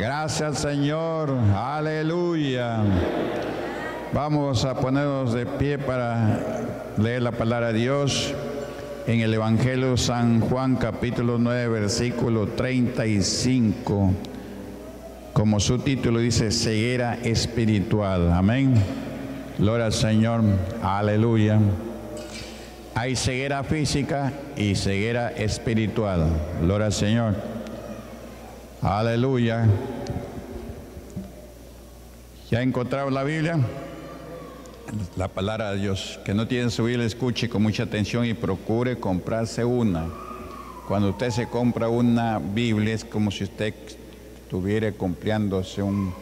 Gracias, Señor. Aleluya. Vamos a ponernos de pie para leer la palabra de Dios en el Evangelio de San Juan, capítulo 9, versículo 35. Como su título dice, ceguera espiritual. Amén. Gloria al Señor. Aleluya. Hay ceguera física y ceguera espiritual. Gloria al Señor. Aleluya. ¿Ya encontraron la Biblia? La palabra de Dios. Que no tiene su Biblia, escuche con mucha atención y procure comprarse una. Cuando usted se compra una Biblia, es como si usted estuviera comprándose un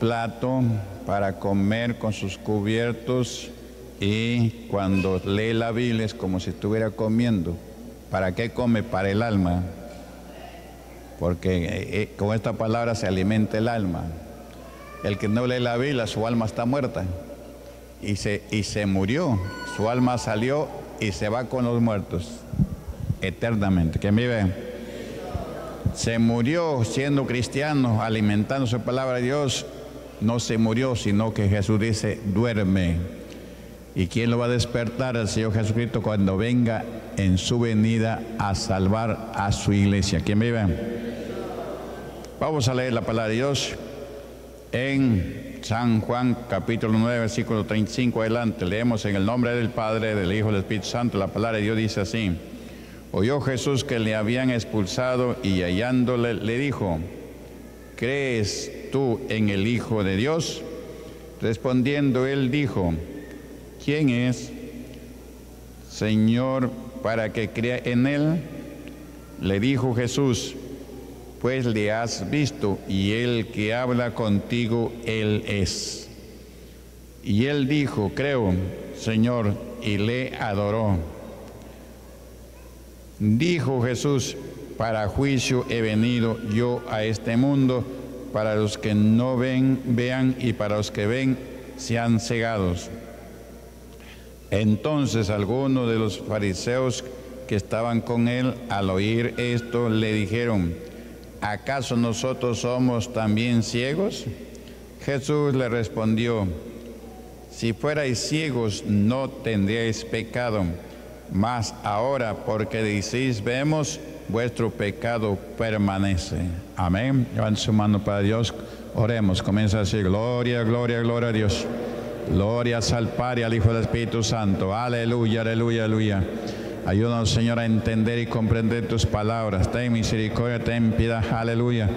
plato para comer con sus cubiertos, y cuando lee la Biblia es como si estuviera comiendo. ¿Para qué come? Para el alma, porque con esta palabra se alimenta el alma. El que no lee la Biblia, su alma está muerta y se murió. Su alma salió y se va con los muertos eternamente. ¿Quién vive? Se murió siendo cristiano, alimentando su palabra de Dios. No se murió, sino que Jesús dice, duerme. ¿Y quién lo va a despertar? El Señor Jesucristo, cuando venga en su venida a salvar a su iglesia. ¿Quién vive? Vamos a leer la palabra de Dios en San Juan, capítulo 9, versículo 35. Adelante, leemos en el nombre del Padre, del Hijo y del Espíritu Santo. La palabra de Dios dice así. Oyó Jesús que le habían expulsado y hallándole le dijo, ¿crees tú en el Hijo de Dios? Respondiendo él dijo, ¿quién es, Señor, para que crea en él? Le dijo Jesús, pues le has visto, y el que habla contigo, él es. Y él dijo, creo, Señor, y le adoró. Dijo Jesús, para juicio he venido yo a este mundo, para los que no ven, vean, y para los que ven, sean cegados. Entonces algunos de los fariseos que estaban con él, al oír esto, le dijeron, ¿acaso nosotros somos también ciegos? Jesús le respondió, si fuerais ciegos no tendríais pecado, mas ahora porque decís vemos, vuestro pecado permanece. Amén. Levanten su mano para Dios, oremos. Comienza a decir, gloria, gloria, gloria a Dios. Glorias al Padre, al Hijo del Espíritu Santo. Aleluya, aleluya, aleluya. Ayúdanos, Señor, a entender y comprender tus palabras. Ten misericordia, ten piedad. Aleluya.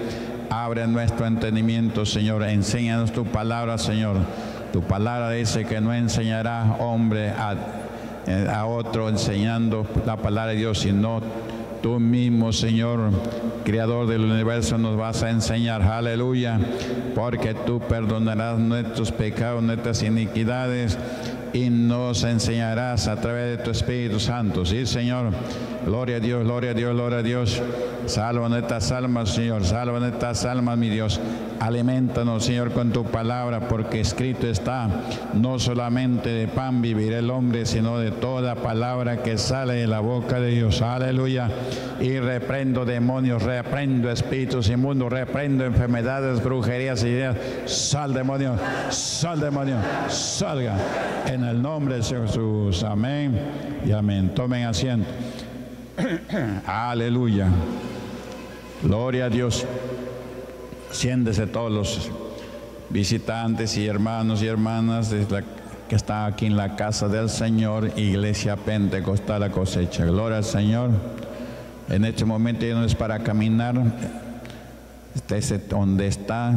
Abre nuestro entendimiento, Señor. Enséñanos tu palabra, Señor. Tu palabra dice que no enseñará hombre a otro enseñando la palabra de Dios, sino tú mismo, Señor, Creador del universo, nos vas a enseñar. Aleluya. Porque tú perdonarás nuestros pecados, nuestras iniquidades, y nos enseñarás a través de tu Espíritu Santo. Sí, Señor. Gloria a Dios, gloria a Dios, gloria a Dios. Salva nuestras almas, Señor. Salva nuestras almas, mi Dios. Aliméntanos, Señor, con tu palabra, porque escrito está, no solamente de pan vivirá el hombre, sino de toda palabra que sale de la boca de Dios. Aleluya. Y reprendo demonios, reprendo espíritus inmundos, reprendo enfermedades, brujerías, ideas. Sal, demonio, sal, demonio, salga. En el nombre de Jesús. Amén y amén. Tomen asiento. Aleluya. Gloria a Dios. Siéntese todos los visitantes y hermanos y hermanas que están aquí en la casa del Señor, Iglesia Pentecostal La Cosecha. Gloria al Señor. En este momento ya no es para caminar. Estése donde está,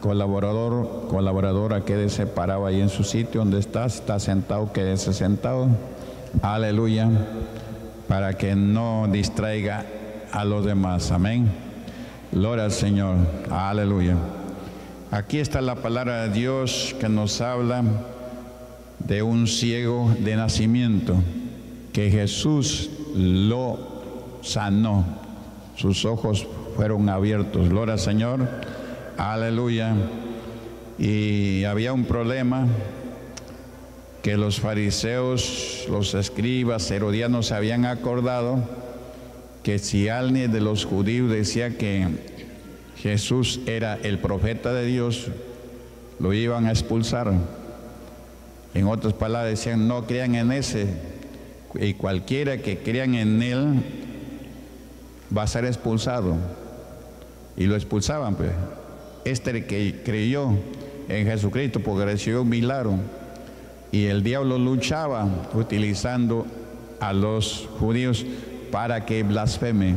colaborador, colaboradora, quédese parado ahí en su sitio donde está. Si está sentado, quédese sentado. Aleluya. Para que no distraiga a los demás. Amén. Gloria al Señor. Aleluya. Aquí está la palabra de Dios que nos habla de un ciego de nacimiento que Jesús lo sanó. Sus ojos fueron abiertos. Gloria al Señor. Aleluya. Y había un problema, que los fariseos, los escribas, herodianos habían acordado que si alguien de los judíos decía que Jesús era el profeta de Dios, lo iban a expulsar. En otras palabras decían, no crean en ese, y cualquiera que crean en él va a ser expulsado. Y lo expulsaban, pues. Este que creyó en Jesucristo porque recibió un milagro, y el diablo luchaba utilizando a los judíos para que blasfeme.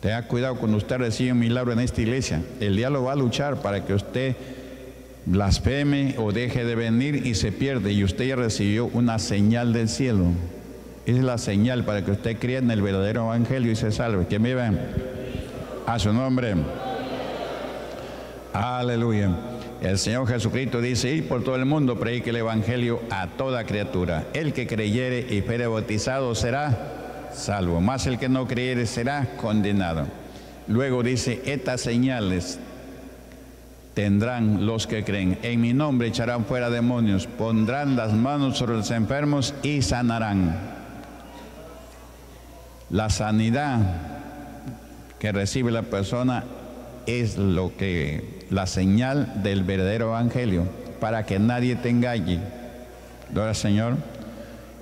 Tenga cuidado cuando usted recibe un milagro en esta iglesia, el diablo va a luchar para que usted blasfeme o deje de venir y se pierde, y usted ya recibió una señal del cielo. Esa es la señal para que usted crea en el verdadero evangelio y se salve. Que me ven a su nombre. Aleluya. El Señor Jesucristo dice, ir por todo el mundo, predique el evangelio a toda criatura. El que creyere y fuere bautizado será salvo, mas el que no creyere será condenado. Luego dice, estas señales tendrán los que creen. En mi nombre echarán fuera demonios, pondrán las manos sobre los enfermos y sanarán. La sanidad que recibe la persona es lo que, la señal del verdadero evangelio, para que nadie te engañe. Gloria al Señor.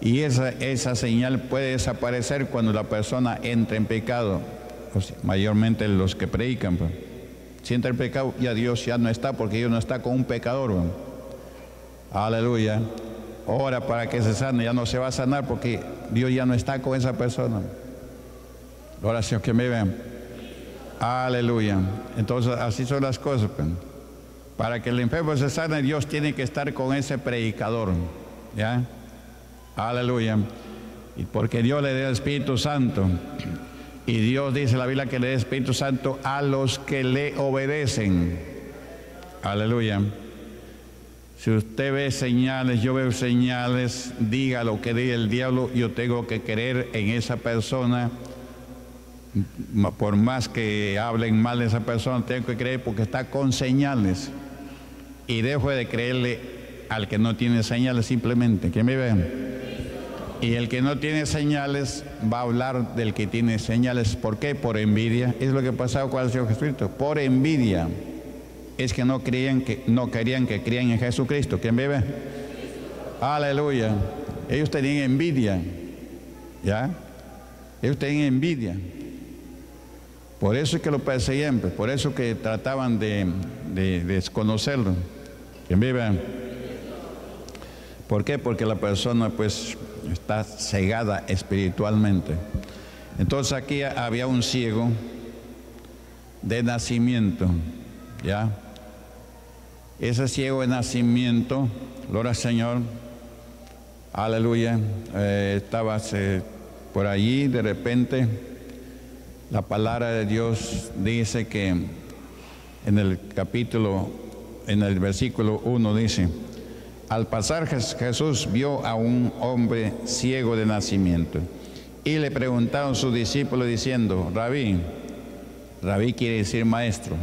Y esa señal puede desaparecer cuando la persona entra en pecado, o sea, mayormente los que predican, pues. Si entra en pecado, ya Dios ya no está, porque Dios no está con un pecador, pues. Aleluya. Ora para que se sane, ya no se va a sanar porque Dios ya no está con esa persona. Gloria al Señor, que me vean. Aleluya. Entonces así son las cosas. Para que el enfermo se sane, Dios tiene que estar con ese predicador, ¿ya? Aleluya. Y porque Dios le da el Espíritu Santo, y Dios dice en la Biblia que le da el Espíritu Santo a los que le obedecen. Aleluya. Si usted ve señales, yo veo señales, diga lo que diga el diablo, yo tengo que creer en esa persona. Por más que hablen mal de esa persona, tengo que creer porque está con señales, y dejo de creerle al que no tiene señales simplemente. ¿Quién me ve? Y el que no tiene señales va a hablar del que tiene señales. ¿Por qué? Por envidia. Es lo que pasaba con el Señor Jesucristo. Por envidia es que no querían que crean en Jesucristo. ¿Quién me ve? Aleluya. Ellos tenían envidia, ¿ya? Ellos tenían envidia. Por eso es que lo perseguían, por eso que trataban de desconocerlo. ¿Quién vive? ¿Por qué? Porque la persona pues está cegada espiritualmente. Entonces aquí había un ciego de nacimiento, ¿ya? Ese ciego de nacimiento, gloria al Señor, aleluya, estaba por allí de repente. La palabra de Dios dice que en el capítulo, en el versículo 1 dice, al pasar Jesús vio a un hombre ciego de nacimiento, y le preguntaron sus discípulos diciendo, Rabí, Rabí quiere decir maestro,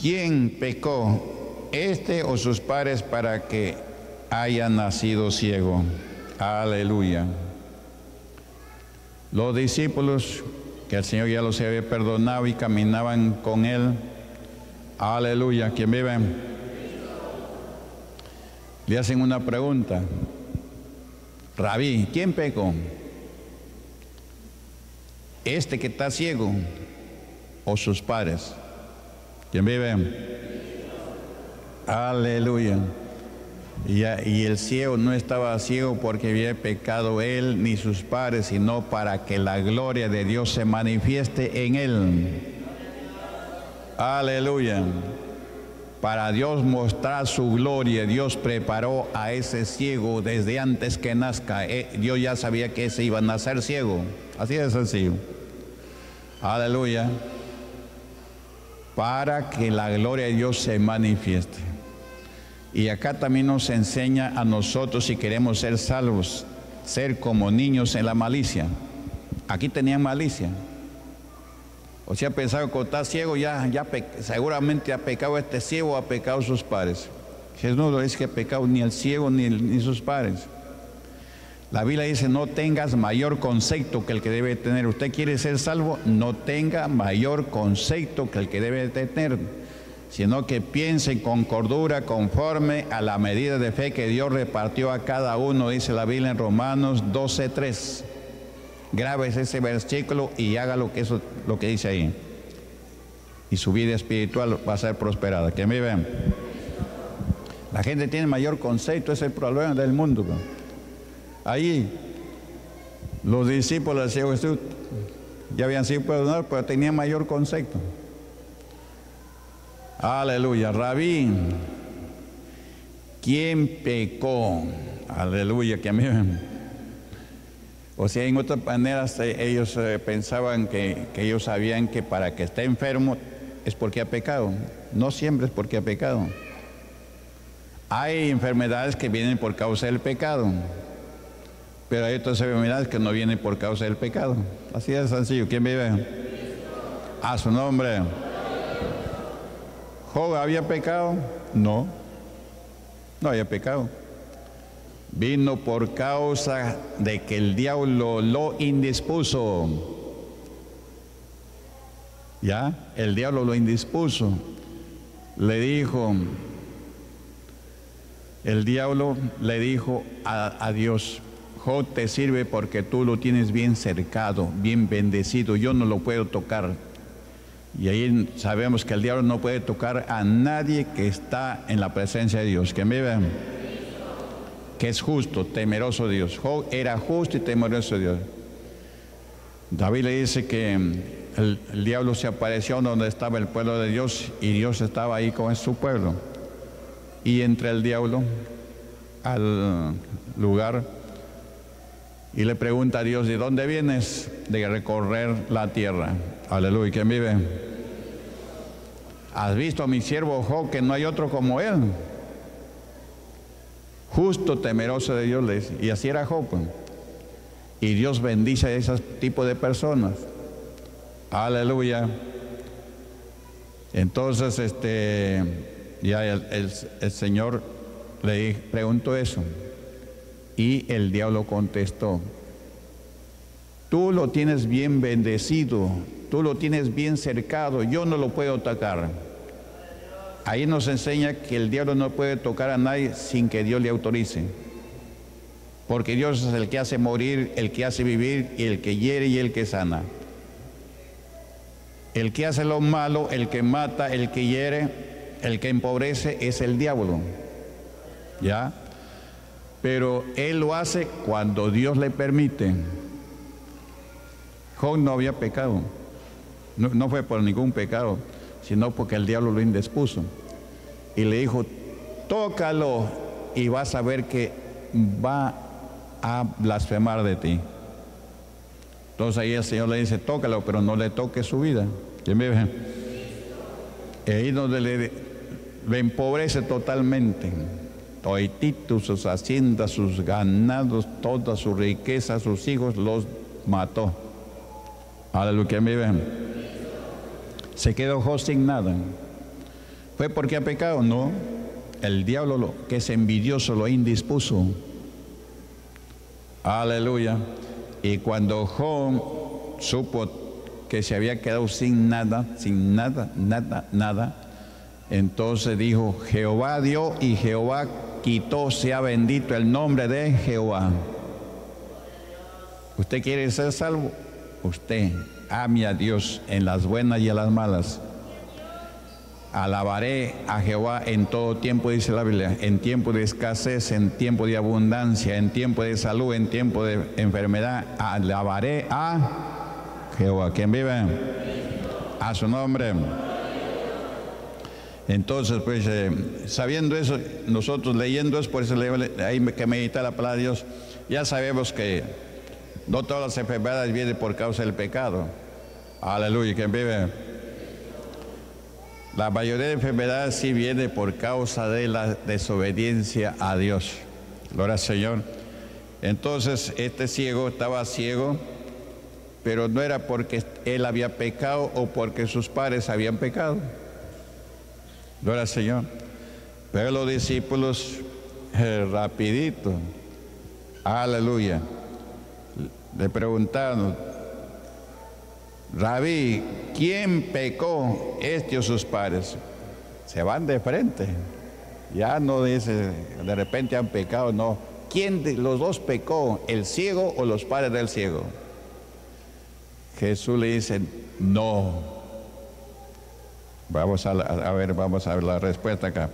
¿quién pecó, este o sus padres, para que haya nacido ciego? Aleluya. Los discípulos, que el Señor ya los había perdonado y caminaban con él, aleluya, ¿quién vive? Le hacen una pregunta, Rabí, ¿quién pecó? ¿Este que está ciego o sus padres? ¿Quién vive? Aleluya. Y el ciego no estaba ciego porque había pecado él ni sus padres, sino para que la gloria de Dios se manifieste en él. Aleluya. Para Dios mostrar su gloria, Dios preparó a ese ciego desde antes que nazca. Dios ya sabía que ese iba a nacer ciego. Así de sencillo. Aleluya. Para que la gloria de Dios se manifieste. Y acá también nos enseña a nosotros, si queremos ser salvos, ser como niños en la malicia. Aquí tenían malicia. O sea, pensaban que está ciego, ya seguramente ha pecado este ciego, ha pecado sus padres. Jesús no dice que ha pecado ni el ciego ni sus padres. La Biblia dice, no tengas mayor concepto que el que debe tener. Usted quiere ser salvo, no tenga mayor concepto que el que debe tener, sino que piense con cordura, conforme a la medida de fe que Dios repartió a cada uno, dice la Biblia en Romanos 12:3. Grábese ese versículo y haga lo que dice ahí. Y su vida espiritual va a ser prosperada. ¿Que me ven? La gente tiene mayor concepto, es el problema del mundo. Ahí los discípulos del Señor Jesús ya habían sido perdonados, pero tenían mayor concepto. Aleluya. Rabí, ¿quién pecó? Aleluya, que a mí... O sea, en otras maneras ellos pensaban que ellos sabían que para que esté enfermo es porque ha pecado. No siempre es porque ha pecado. Hay enfermedades que vienen por causa del pecado, pero hay otras enfermedades que no vienen por causa del pecado. Así de sencillo. ¿Quién vive? A su nombre. ¿Job había pecado? No, no había pecado. Vino por causa de que el diablo lo indispuso. ¿Ya? El diablo lo indispuso. Le dijo... El diablo le dijo a Dios... Job te sirve porque tú lo tienes bien cercado, bien bendecido. Yo no lo puedo tocar. Y ahí sabemos que el diablo no puede tocar a nadie que está en la presencia de Dios. Que me vean, que es justo, temeroso de Dios. Job era justo y temeroso de Dios. David le dice que el diablo se apareció donde estaba el pueblo de Dios, y Dios estaba ahí con su pueblo. Y entra el diablo al lugar y le pregunta a Dios, ¿de dónde vienes? De recorrer la tierra. Aleluya. ¿Quién vive? ¿Has visto a mi siervo Job, que no hay otro como él? Justo, temeroso de Dios, le dice. Y así era Job. Y Dios bendice a ese tipo de personas. Aleluya. Entonces, ya el Señor le preguntó eso. Y el diablo contestó, tú lo tienes bien bendecido, tú lo tienes bien cercado, yo no lo puedo tocar. Ahí nos enseña que el diablo no puede tocar a nadie sin que Dios le autorice. Porque Dios es el que hace morir, el que hace vivir, y el que hiere y el que sana. El que hace lo malo, el que mata, el que hiere, el que empobrece es el diablo. ¿Ya? Pero él lo hace cuando Dios le permite. Job no había pecado. No fue por ningún pecado, sino porque el diablo lo indispuso. Y le dijo, tócalo y vas a ver que va a blasfemar de ti. Entonces ahí el Señor le dice, tócalo, pero no le toque su vida. ¿Quién me ve? Ahí donde le empobrece totalmente. Toititos, sus haciendas, sus ganados, toda su riqueza, sus hijos, los mató. Aleluya, que me ven. Se quedó Job sin nada. ¿Fue porque ha pecado? No. El diablo, que es envidioso, lo indispuso. Aleluya. Y cuando Job supo que se había quedado sin nada, entonces dijo, Jehová dio y Jehová quitó, sea bendito el nombre de Jehová. Usted quiere ser salvo, usted ame a Dios en las buenas y en las malas. Alabaré a Jehová en todo tiempo, dice la Biblia, en tiempo de escasez, en tiempo de abundancia, en tiempo de salud, en tiempo de enfermedad, alabaré a Jehová. ¿Quién vive? A su nombre. Entonces, pues, sabiendo eso, nosotros leyendo es por eso hay que meditar la palabra de Dios. Ya sabemos que no todas las enfermedades vienen por causa del pecado. Aleluya, que vive. La mayoría de enfermedades sí viene por causa de la desobediencia a Dios. Gloria al Señor. Entonces, este ciego estaba ciego, pero no era porque él había pecado o porque sus padres habían pecado. Gloria al Señor. Pero los discípulos, rapidito, Aleluya. Le preguntaron: Rabí, ¿quién pecó, este o sus padres? Se van de frente. Ya no dice, de repente han pecado, no. ¿Quién de los dos pecó, el ciego o los padres del ciego? Jesús le dice: no. Vamos a ver la respuesta acá.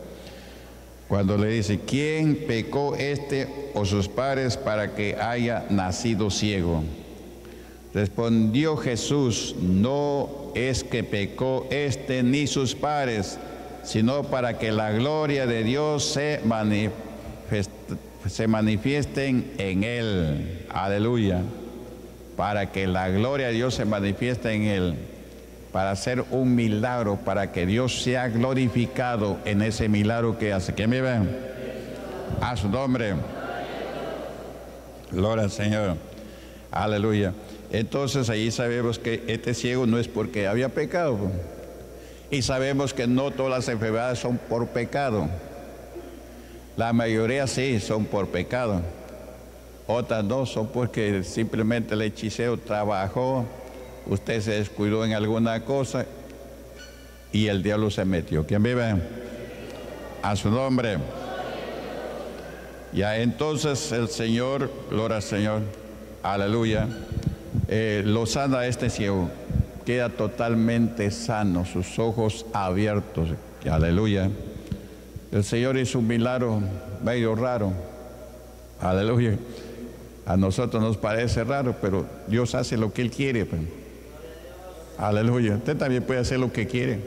Cuando le dice: ¿quién pecó, este o sus padres, para que haya nacido ciego? Respondió Jesús: no es que pecó este ni sus padres, sino para que la gloria de Dios se manifiesten en él. Aleluya. Para que la gloria de Dios se manifieste en él. Para hacer un milagro, para que Dios sea glorificado en ese milagro que hace. ¿Quién vive? A su nombre. Gloria al Señor. Aleluya. Entonces ahí sabemos que este ciego no es porque había pecado. Y sabemos que no todas las enfermedades son por pecado. La mayoría sí son por pecado. Otras no, son porque simplemente el hechicero trabajó. Usted se descuidó en alguna cosa y el diablo se metió. ¿Quién vive? A su nombre. Ya entonces el Señor, gloria al Señor, aleluya, lo sana a este ciego. Queda totalmente sano, sus ojos abiertos. Aleluya. El Señor hizo un milagro medio raro. Aleluya. A nosotros nos parece raro, pero Dios hace lo que Él quiere. Aleluya. Usted también puede hacer lo que quiere.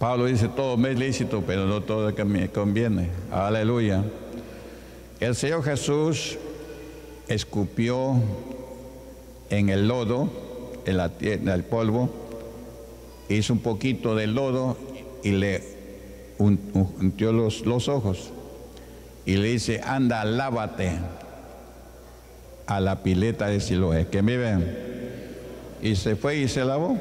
Pablo dice: todo me es lícito, pero no todo me conviene. Aleluya. El Señor Jesús escupió en el lodo, en el polvo, hizo un poquito de lodo y le untió los ojos. Y le dice: anda, lávate a la pileta de Siloé. ¿Quién vive? Y se fue y se lavó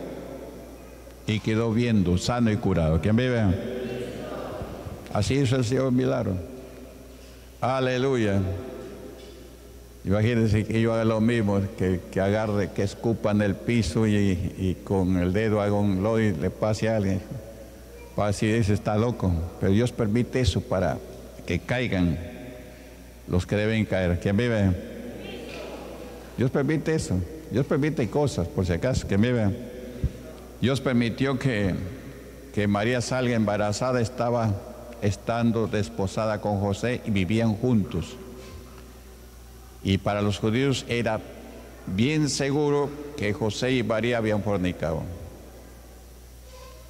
y quedó viendo, sano y curado. ¿Quién vive? Así hizo el Señor milagro. Aleluya. Imagínense que yo haga lo mismo, que agarre, que escupa en el piso y con el dedo haga un lodo y le pase a alguien. Para así dice: está loco. Pero Dios permite eso para que caigan los que deben caer. ¿Quién vive? Dios permite eso. Dios permite cosas, por si acaso, que me vean. Dios permitió que María salga embarazada, estaba estando desposada con José y vivían juntos. Y para los judíos era bien seguro que José y María habían fornicado.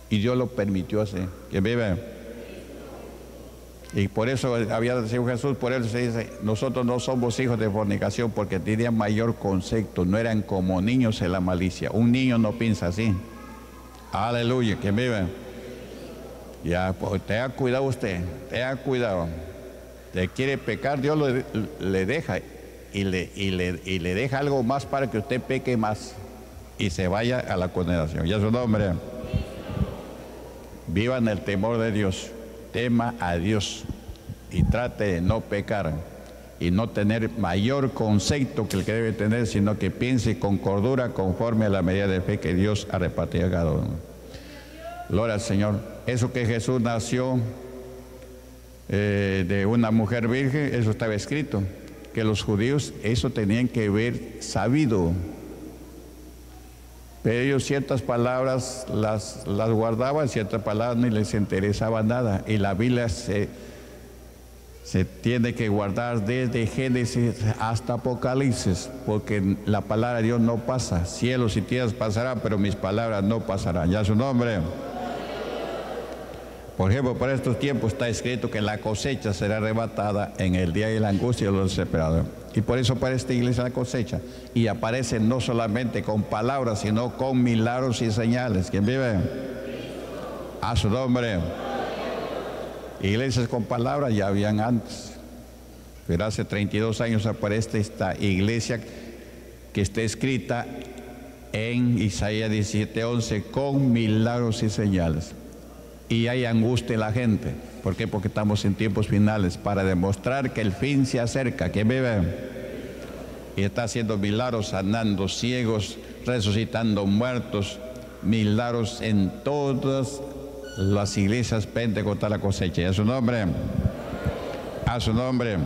Y Dios lo permitió así, que me vean. Y por eso había dicho Jesús, por eso se dice: nosotros no somos hijos de fornicación, porque tenían mayor concepto, no eran como niños en la malicia. Un niño no piensa así. Aleluya, que viva. Ya, pues, tenga cuidado usted, tenga cuidado. Usted quiere pecar, Dios le deja y le deja algo más para que usted peque más y se vaya a la condenación. Ya su nombre. Vivan el temor de Dios. Tema a Dios y trate de no pecar y no tener mayor concepto que el que debe tener, sino que piense con cordura conforme a la medida de fe que Dios ha repartido a cada uno. Gloria al Señor. Eso que Jesús nació de una mujer virgen, eso estaba escrito, que los judíos eso tenían que haber sabido, pero ellos ciertas palabras las guardaban, ciertas palabras ni les interesaba nada. Y la Biblia se tiene que guardar desde Génesis hasta Apocalipsis, porque la palabra de Dios no pasa. Cielos y tierras pasarán, pero mis palabras no pasarán. Ya su nombre. Por ejemplo, para estos tiempos está escrito que la cosecha será arrebatada en el día de la angustia de los desesperados. Y por eso para esta iglesia la cosecha. Y aparece no solamente con palabras, sino con milagros y señales. ¿Quién vive? A su nombre. Iglesias con palabras ya habían antes. Pero hace 32 años aparece esta iglesia que está escrita en Isaías 17:11 con milagros y señales. y hay angustia en la gente. ¿Por qué? Porque estamos en tiempos finales, para demostrar que el fin se acerca, que vive y está haciendo milagros, sanando ciegos, resucitando muertos, milagros en todas las iglesias pentecostales La Cosecha. Y a su nombre, a su nombre,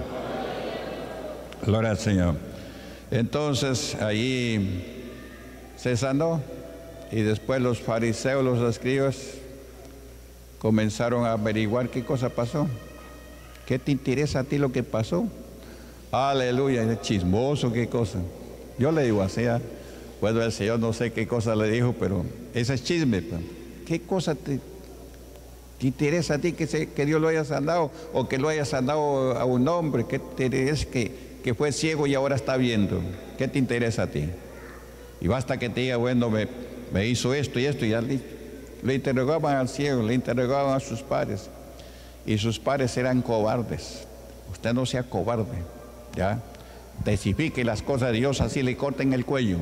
gloria al Señor. Entonces allí se sanó, y después los fariseos, los escribas, comenzaron a averiguar qué cosa pasó. ¿Qué te interesa a ti lo que pasó? Aleluya, es chismoso, qué cosa. Yo le digo así, bueno, el Señor no sé qué cosa le dijo, pero ese es chisme. ¿Qué cosa te interesa a ti que Dios lo haya sanado, o que lo haya sanado a un hombre? ¿Qué te interesa que fue ciego y ahora está viendo? ¿Qué te interesa a ti? Y basta que te diga, bueno, me hizo esto y esto, y ya le interrogaban al ciego, le interrogaban a sus padres, y sus padres eran cobardes. Usted no sea cobarde, ¿ya? Testifique las cosas de Dios, así le corten el cuello.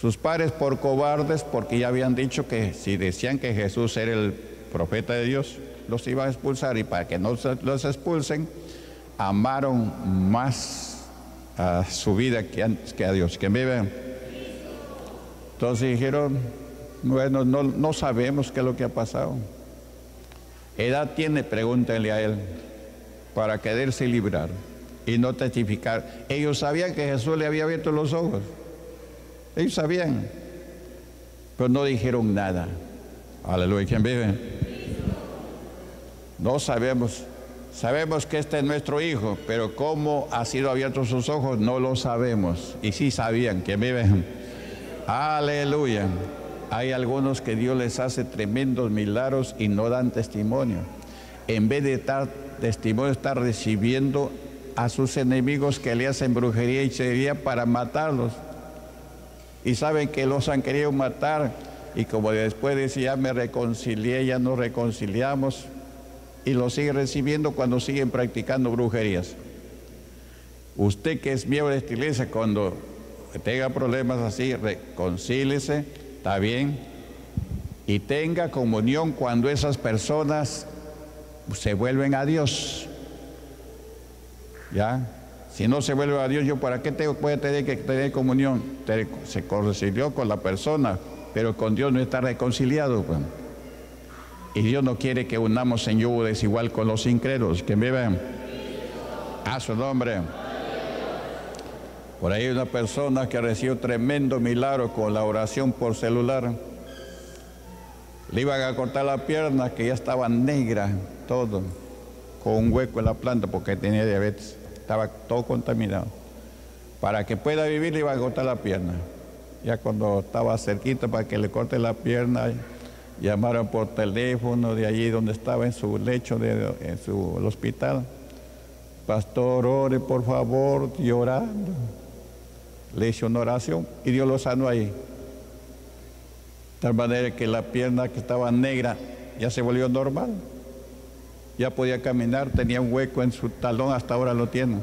Sus padres, por cobardes, porque ya habían dicho que si decían que Jesús era el profeta de Dios, los iban a expulsar, y para que no los expulsen, amaron más a su vida que a Dios. ¿Quién vive? Entonces dijeron, bueno, no sabemos qué es lo que ha pasado. Edad tiene, pregúntenle a él, para quererse librar y no testificar. Ellos sabían que Jesús le había abierto los ojos. Ellos sabían, pero no dijeron nada. Aleluya, ¿quién vive? No sabemos. Sabemos que este es nuestro hijo, pero cómo ha sido abierto sus ojos no lo sabemos. Y sí sabían, ¿quién vive? Aleluya. Hay algunos que Dios les hace tremendos milagros y no dan testimonio. En vez de dar testimonio, está recibiendo a sus enemigos que le hacen brujería y hechicería para matarlos. Y saben que los han querido matar, y como después decía, me reconcilié, ya nos reconciliamos, y lo sigue recibiendo cuando siguen practicando brujerías. Usted que es miembro de esta iglesia, cuando tenga problemas así, reconcíliese, está bien, y tenga comunión cuando esas personas se vuelven a Dios. ¿Ya? Si no se vuelve a Dios, ¿yo para qué puede tener que tener comunión? Se reconcilió con la persona, pero con Dios no está reconciliado, pues. Y Dios no quiere que unamos en yugo desigual con los incrédulos. ¿Quién vive? A su nombre. Por ahí hay una persona que recibió tremendo milagro con la oración por celular. Le iban a cortar la pierna, que ya estaba negra, todo, con un hueco en la planta, porque tenía diabetes. Estaba todo contaminado. Para que pueda vivir, le iban a cortar la pierna. Ya cuando estaba cerquita para que le corte la pierna, llamaron por teléfono de allí donde estaba, en su lecho, en su hospital. Pastor, ore por favor, llorando. Le hizo una oración y Dios lo sanó ahí. De tal manera que la pierna que estaba negra ya se volvió normal. Ya podía caminar, tenía un hueco en su talón, hasta ahora lo tiene.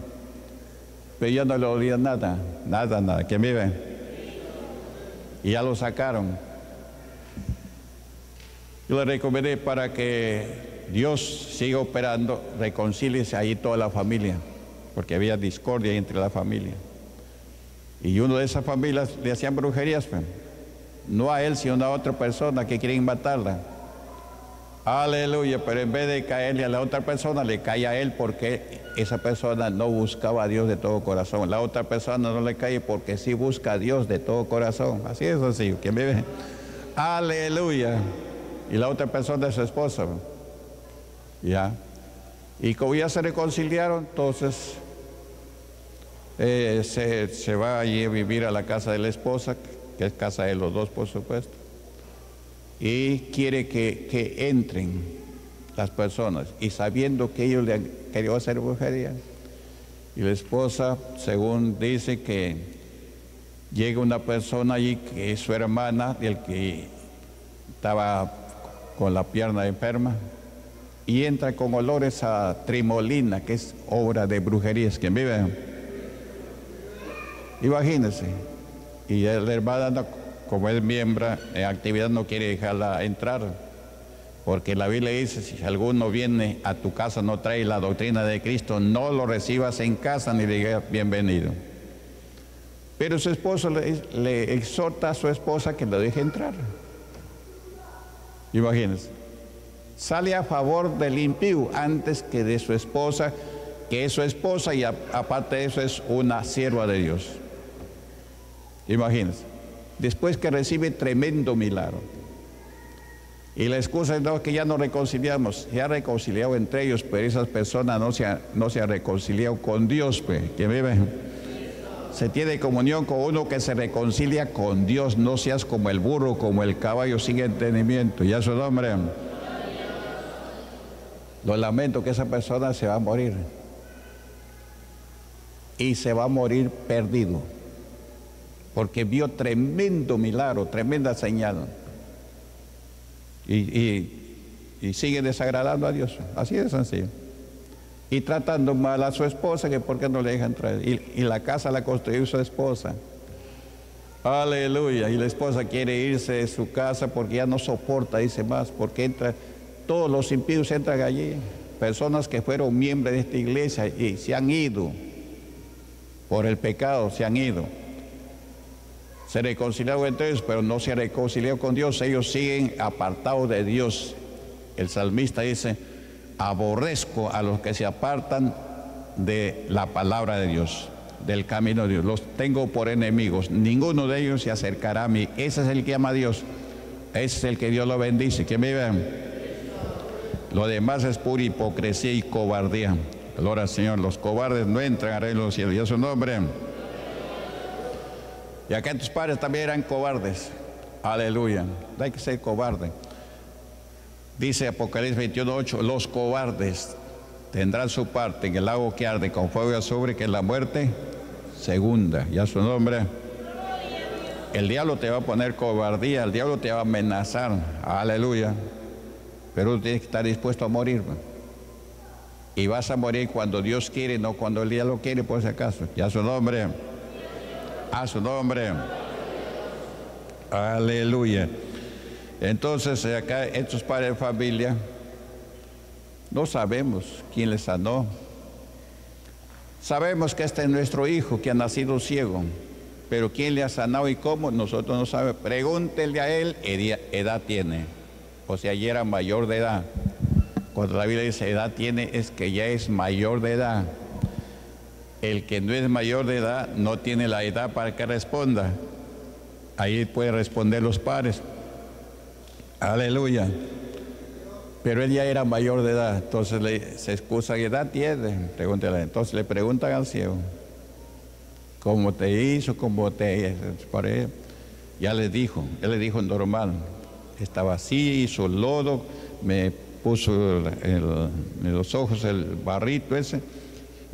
Pero ya no le dolía nada, nada, nada. ¿Quién vive? Y ya lo sacaron. Yo le recomendé, para que Dios siga operando, reconcíliese ahí toda la familia, porque había discordia entre la familia. Y uno de esas familias le hacían brujerías, no a él, sino a otra persona que quieren matarla. Aleluya, pero en vez de caerle a la otra persona, le cae a él, porque esa persona no buscaba a Dios de todo corazón. La otra persona no le cae porque sí busca a Dios de todo corazón. Así es, así. ¿Quién vive? Aleluya. Y la otra persona es su esposa. ¿Ya? Y como ya se reconciliaron, entonces se va allí a vivir a la casa de la esposa, que es casa de los dos, por supuesto. Y quiere que entren las personas, y sabiendo que ellos le han querido hacer brujería. Y la esposa, según dice, que llega una persona allí que es su hermana, del que estaba con la pierna enferma, y entra con olores a tremolina, que es obra de brujerías. ¿Quién vive? Imagínense. Y la hermana, como es miembro en actividad, no quiere dejarla entrar. Porque la Biblia dice, si alguno viene a tu casa, no trae la doctrina de Cristo, no lo recibas en casa ni le digas bienvenido. Pero su esposo le exhorta a su esposa que lo deje entrar. Imagínense, sale a favor del impío antes que de su esposa, que es su esposa y aparte de eso es una sierva de Dios. Imagínense, después que recibe tremendo milagro. Y la excusa es no, que ya nos reconciliamos. Se ha reconciliado entre ellos, pero esas personas no se han reconciliado con Dios, pues. Que viven. Se tiene comunión con uno que se reconcilia con Dios. No seas como el burro, como el caballo sin entendimiento. Ya su nombre. Lo lamento que esa persona se va a morir. Y se va a morir perdido. Porque vio tremendo milagro, tremenda señal. Y sigue desagradando a Dios, así de sencillo. Y tratando mal a su esposa, que por qué no le deja entrar. Y la casa la construyó su esposa. Aleluya. Y la esposa quiere irse de su casa porque ya no soporta, dice más, porque entra, todos los impíos entran allí. Personas que fueron miembros de esta iglesia y se han ido. Por el pecado se han ido. Se reconciliaron entre ellos, pero no se reconciliaron con Dios. Ellos siguen apartados de Dios. El salmista dice, aborrezco a los que se apartan de la palabra de Dios, del camino de Dios. Los tengo por enemigos. Ninguno de ellos se acercará a mí. Ese es el que ama a Dios. Ese es el que Dios lo bendice. ¿Quién vive? Lo demás es pura hipocresía y cobardía. Gloria al Señor. Los cobardes no entran al reino de los cielos. Y a su nombre. Y acá tus padres también eran cobardes. Aleluya. No hay que ser cobarde. Dice Apocalipsis 21:8, los cobardes tendrán su parte en el lago que arde con fuego azufre, que es la muerte segunda. Ya su nombre. El diablo te va a poner cobardía, el diablo te va a amenazar. Aleluya. Pero tú tienes que estar dispuesto a morir. Y vas a morir cuando Dios quiere, no cuando el diablo quiere, por si acaso. Ya su nombre. A su nombre. Aleluya. Entonces acá estos padres de familia no sabemos quién les sanó. Sabemos que este es nuestro hijo que ha nacido ciego, pero quién le ha sanado y cómo, nosotros no sabemos. Pregúntenle a él qué edad tiene. O sea, ya era mayor de edad. Cuando la Biblia dice edad tiene, es que ya es mayor de edad. El que no es mayor de edad no tiene la edad para que responda. Ahí pueden responder los padres. Aleluya. Pero él ya era mayor de edad. Entonces se excusa, ¿qué edad tiene? Pregúntale. Entonces le preguntan al ciego, ¿cómo te hizo? ¿Cómo te hizo? Ya les dijo. Él le dijo normal. Estaba así, hizo lodo, me puso en los ojos el barrito ese.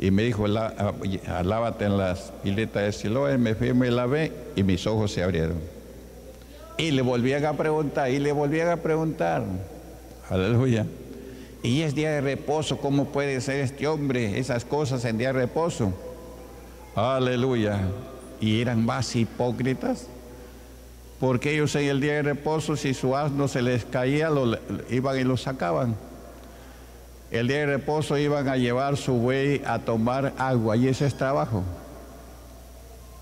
Y me dijo, lávate en las piletas de Siloé, me fui, me lavé y mis ojos se abrieron. Y le volvían a preguntar, aleluya. Y es día de reposo, ¿cómo puede ser este hombre esas cosas en día de reposo? Aleluya. Y eran más hipócritas, porque ellos en el día de reposo, si su asno se les caía, iban y lo sacaban. El día de reposo iban a llevar su buey a tomar agua, y ese es trabajo.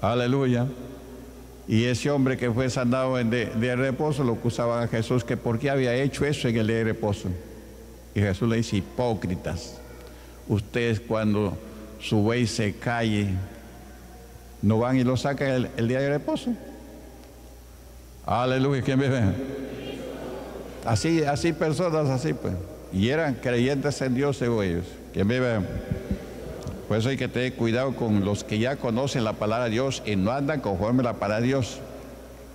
Aleluya. Y ese hombre que fue sanado en el día de reposo, lo acusaban a Jesús, que por qué había hecho eso en el día de reposo. Y Jesús le dice, hipócritas, ustedes cuando su buey se calle, no van y lo sacan el día de reposo. Aleluya. ¿Quién vive? Así personas, así pues. Y eran creyentes en Dios ellos. ¿Quién vive? Por eso hay que tener cuidado con los que ya conocen la palabra de Dios y no andan conforme a la palabra de Dios.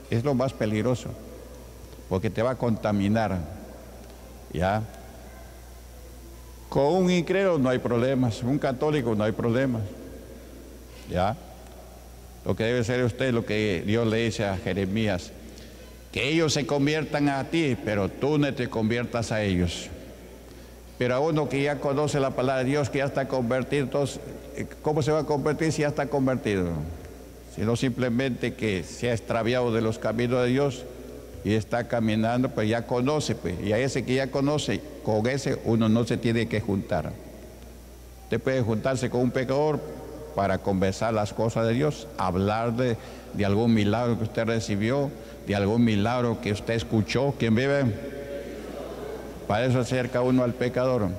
Es lo más peligroso, porque te va a contaminar. ¿Ya? Con un incrédulo no hay problemas, un católico no hay problemas. ¿Ya? Lo que debe ser usted, lo que Dios le dice a Jeremías, que ellos se conviertan a ti, pero tú no te conviertas a ellos. Pero a uno que ya conoce la palabra de Dios, que ya está convertido, entonces, ¿cómo se va a convertir si ya está convertido? Sino simplemente que se ha extraviado de los caminos de Dios y está caminando, pues ya conoce, pues, y a ese que ya conoce, con ese uno no se tiene que juntar. Usted puede juntarse con un pecador para conversar las cosas de Dios, hablar de algún milagro que usted recibió, de algún milagro que usted escuchó. ¿Quién vive? Para eso acerca uno al pecador.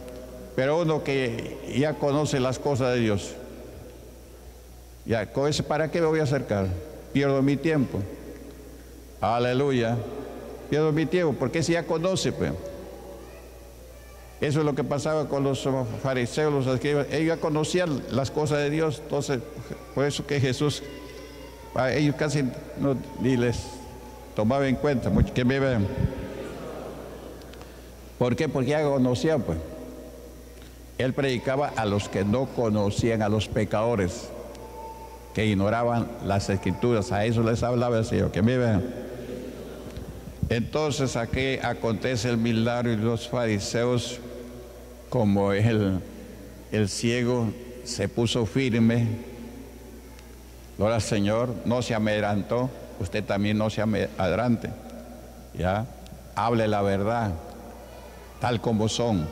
Pero uno que ya conoce las cosas de Dios, ya, con ese, ¿para qué me voy a acercar? Pierdo mi tiempo. Aleluya. Pierdo mi tiempo, porque ese ya conoce, pues. Eso es lo que pasaba con los fariseos, los escribas. Ellos ya conocían las cosas de Dios, entonces, por eso que Jesús, a ellos casi no, ni les tomaba en cuenta. ¿Qué me ven? ¿Por qué? Porque ya conocían, pues. Él predicaba a los que no conocían, a los pecadores, que ignoraban las Escrituras. A eso les hablaba el Señor. ¿Qué me ven? Entonces aquí acontece el milagro y los fariseos, como el ciego se puso firme. Gloria al Señor, no se amedrentó. Usted también no se amedrente, ¿ya? Hable la verdad, tal como son.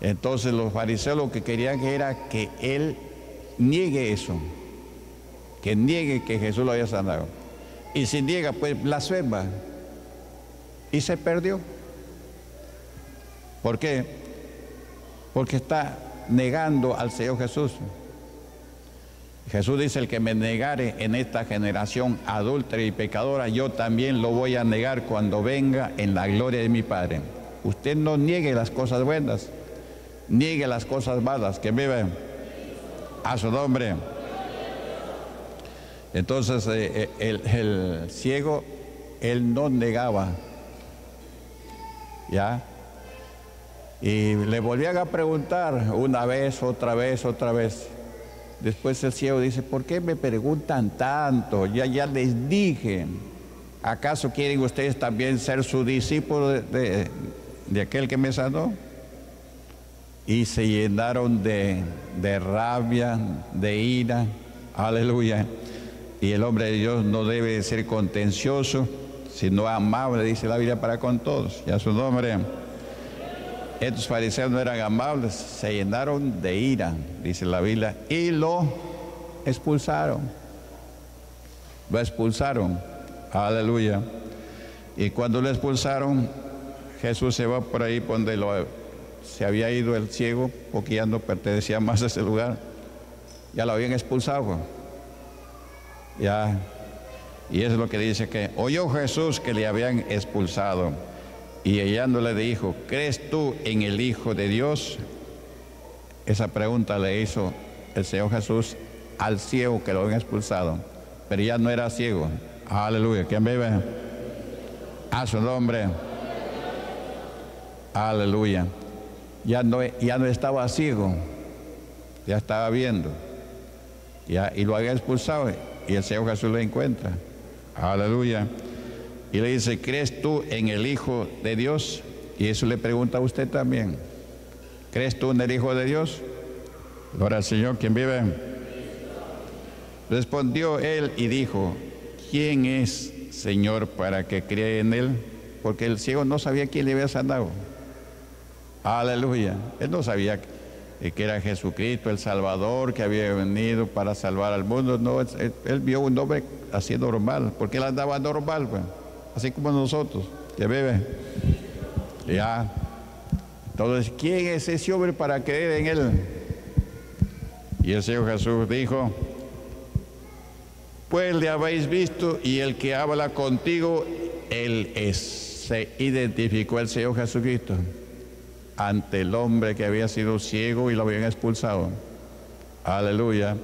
Entonces los fariseos lo que querían era que él niegue eso, que niegue que Jesús lo había sanado. Y si niega, pues blasfema. Y se perdió. ¿Por qué? Porque está negando al Señor Jesús. Jesús dice, el que me negare en esta generación adúltera y pecadora, yo también lo voy a negar cuando venga en la gloria de mi Padre. Usted no niegue las cosas buenas, niegue las cosas malas. Que vive a su nombre. Entonces el ciego, él no negaba, ¿ya? Y le volvían a preguntar una vez, otra vez, otra vez. Después el ciego dice, ¿por qué me preguntan tanto? Ya les dije. ¿Acaso quieren ustedes también ser su discípulo de aquel que me sanó? Y se llenaron de rabia, de ira. Aleluya. Y el hombre de Dios no debe ser contencioso, sino amable, dice la Biblia, para con todos. Y a su nombre. Estos fariseos no eran amables, se llenaron de ira, dice la Biblia, y lo expulsaron. Lo expulsaron. Aleluya. Y cuando lo expulsaron, Jesús se va por ahí donde se había ido el ciego, porque ya no pertenecía más a ese lugar. Ya lo habían expulsado. Ya, y eso es lo que dice, que oyó Jesús que le habían expulsado, y hallándole dijo, ¿crees tú en el Hijo de Dios? Esa pregunta le hizo el Señor Jesús al ciego que lo habían expulsado, pero ya no era ciego. Aleluya. ¿Quién vive? A su nombre. Aleluya. Ya no estaba ciego, ya estaba viendo, ya, y lo había expulsado. Y el Señor Jesús lo encuentra. Aleluya. Y le dice, ¿crees tú en el Hijo de Dios? Y eso le pregunta a usted también. ¿Crees tú en el Hijo de Dios? Gloria al Señor. ¿Quién vive? Respondió él y dijo, ¿quién es, Señor, para que cree en él? Porque el ciego no sabía quién le había sanado. Aleluya. Él no sabía que era Jesucristo, el Salvador, que había venido para salvar al mundo. No, él vio un hombre así normal, porque él andaba normal, pues, así como nosotros, que bebe. Ya. Entonces, ¿quién es ese hombre para creer en él? Y el Señor Jesús dijo, pues le habéis visto, y el que habla contigo, él es. Se identificó el Señor Jesucristo ante el hombre que había sido ciego y lo habían expulsado. Aleluya.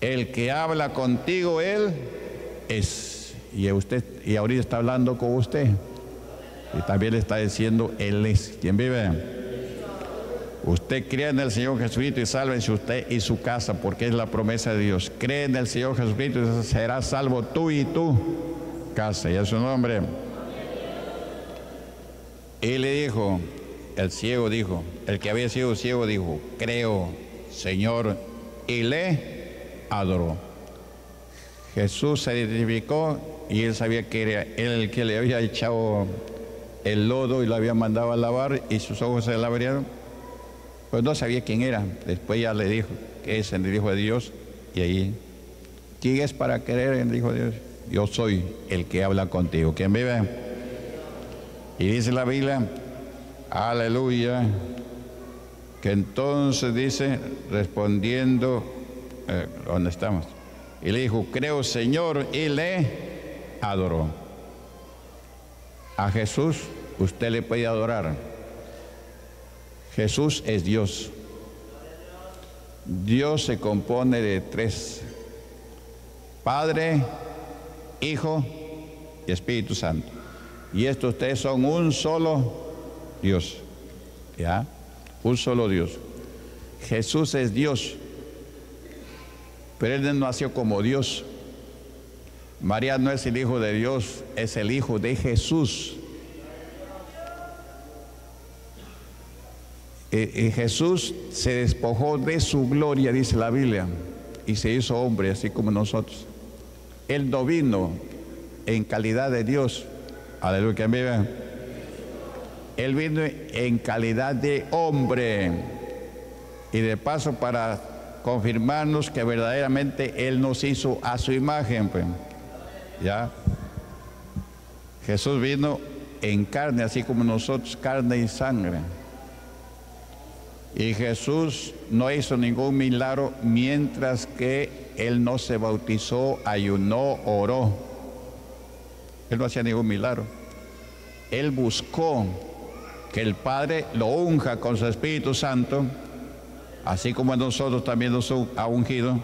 El que habla contigo, él es. Y usted, y ahorita está hablando con usted, y también le está diciendo, él es. ¿Quién vive? Usted cree en el Señor Jesucristo y sálvese usted y su casa, porque es la promesa de Dios. Cree en el Señor Jesucristo y serás salvo tú y tu casa. Y a su nombre. Y le dijo, el ciego dijo, el que había sido ciego dijo, creo, Señor, y le adoró. Jesús se identificó y él sabía que era él el que le había echado el lodo y lo había mandado a lavar, y sus ojos se le abrieron, pues no sabía quién era. Después ya le dijo que es el Hijo de Dios, y ahí, ¿quién es para creer en el Hijo de Dios? Yo soy el que habla contigo. ¿Quién vive? Y dice la Biblia, aleluya, que entonces dice, respondiendo, ¿dónde estamos? Y le dijo, creo, Señor, y le adoró. A Jesús usted le puede adorar. Jesús es Dios. Dios se compone de tres: Padre, Hijo y Espíritu Santo. Y estos tres son un solo Dios. ¿Ya? Un solo Dios. Jesús es Dios, pero él no nació como Dios. María no es el Hijo de Dios, es el Hijo de Jesús. Y Jesús se despojó de su gloria, dice la Biblia, y se hizo hombre, así como nosotros. Él no vino en calidad de Dios. Aleluya, viva. Él vino en calidad de hombre. Y de paso, para confirmarnos que verdaderamente él nos hizo a su imagen, pues. ¿Ya? Jesús vino en carne, así como nosotros, carne y sangre. Y Jesús no hizo ningún milagro mientras que él no se bautizó, ayunó, oró. Él no hacía ningún milagro. Él buscó que el Padre lo unja con su Espíritu Santo, así como a nosotros también nos ha ungido.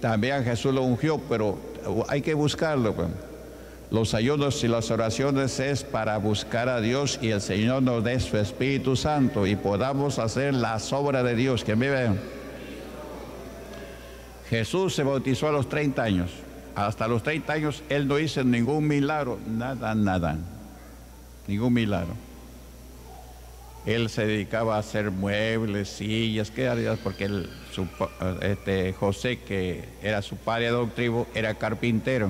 También a Jesús lo ungió, pero hay que buscarlo, pues. Los ayunos y las oraciones es para buscar a Dios y el Señor nos dé su Espíritu Santo y podamos hacer las obras de Dios. ¿Quién vive? Jesús se bautizó a los 30 años. Hasta los 30 años él no hizo ningún milagro, nada. Ningún milagro. Él se dedicaba a hacer muebles, sillas, porque él, José, que era su padre adoptivo, era carpintero.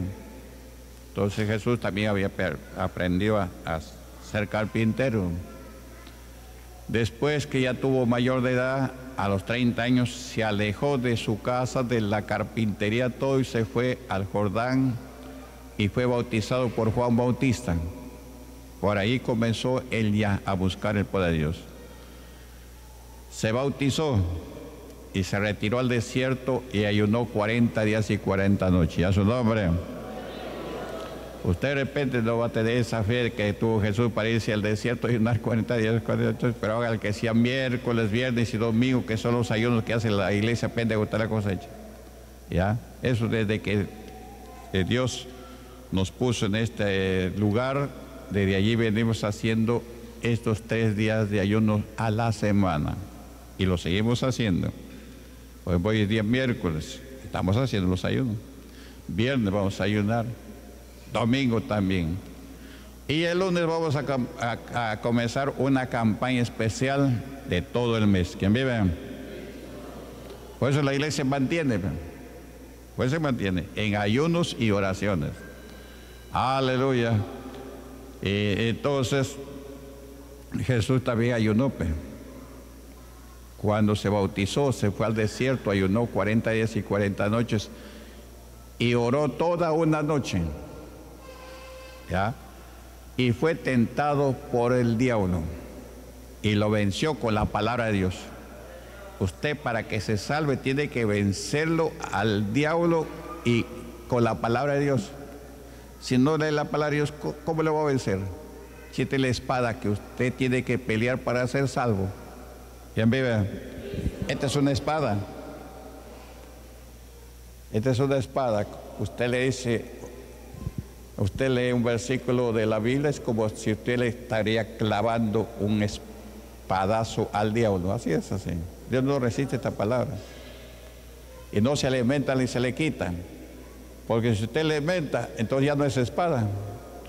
Entonces Jesús también había aprendido a ser carpintero. Después que ya tuvo mayor de edad, a los 30 años se alejó de su casa, de la carpintería, todo, y se fue al Jordán y fue bautizado por Juan Bautista. Por ahí comenzó él ya a buscar el poder de Dios. Se bautizó y se retiró al desierto y ayunó 40 días y 40 noches. ¿A su nombre? Usted de repente no va a tener esa fe que tuvo Jesús para irse al desierto y ayunar 40 días y 40 noches, pero haga el que sea miércoles, viernes y domingo, que son los ayunos que hace la Iglesia Pentecostal La Cosecha. ¿Ya? Eso desde que Dios nos puso en este lugar. Desde allí venimos haciendo estos 3 días de ayuno a la semana. Y lo seguimos haciendo. Hoy es día miércoles, estamos haciendo los ayunos. Viernes vamos a ayunar. Domingo también. Y el lunes vamos a comenzar una campaña especial de todo el mes. ¿Quién vive? Por eso la iglesia se mantiene. Por eso se mantiene en ayunos y oraciones. Aleluya. Entonces Jesús también ayunó, pues. Cuando se bautizó se fue al desierto, ayunó 40 días y 40 noches y oró toda una noche. ¿Ya? Y fue tentado por el diablo y lo venció con la palabra de Dios. Usted, para que se salve, tiene que vencerlo al diablo y con la palabra de Dios. Si no lee la palabra de Dios, ¿cómo lo va a vencer? Chiste la espada que usted tiene que pelear para ser salvo. ¿Quién vive? Esta es una espada. Esta es una espada. Usted le dice, usted lee un versículo de la Biblia, es como si usted le estaría clavando un espadazo al diablo. Así es, así. Dios no resiste esta palabra. Y no se alimenta ni se le quita. Porque si usted le inventa, entonces ya no es espada.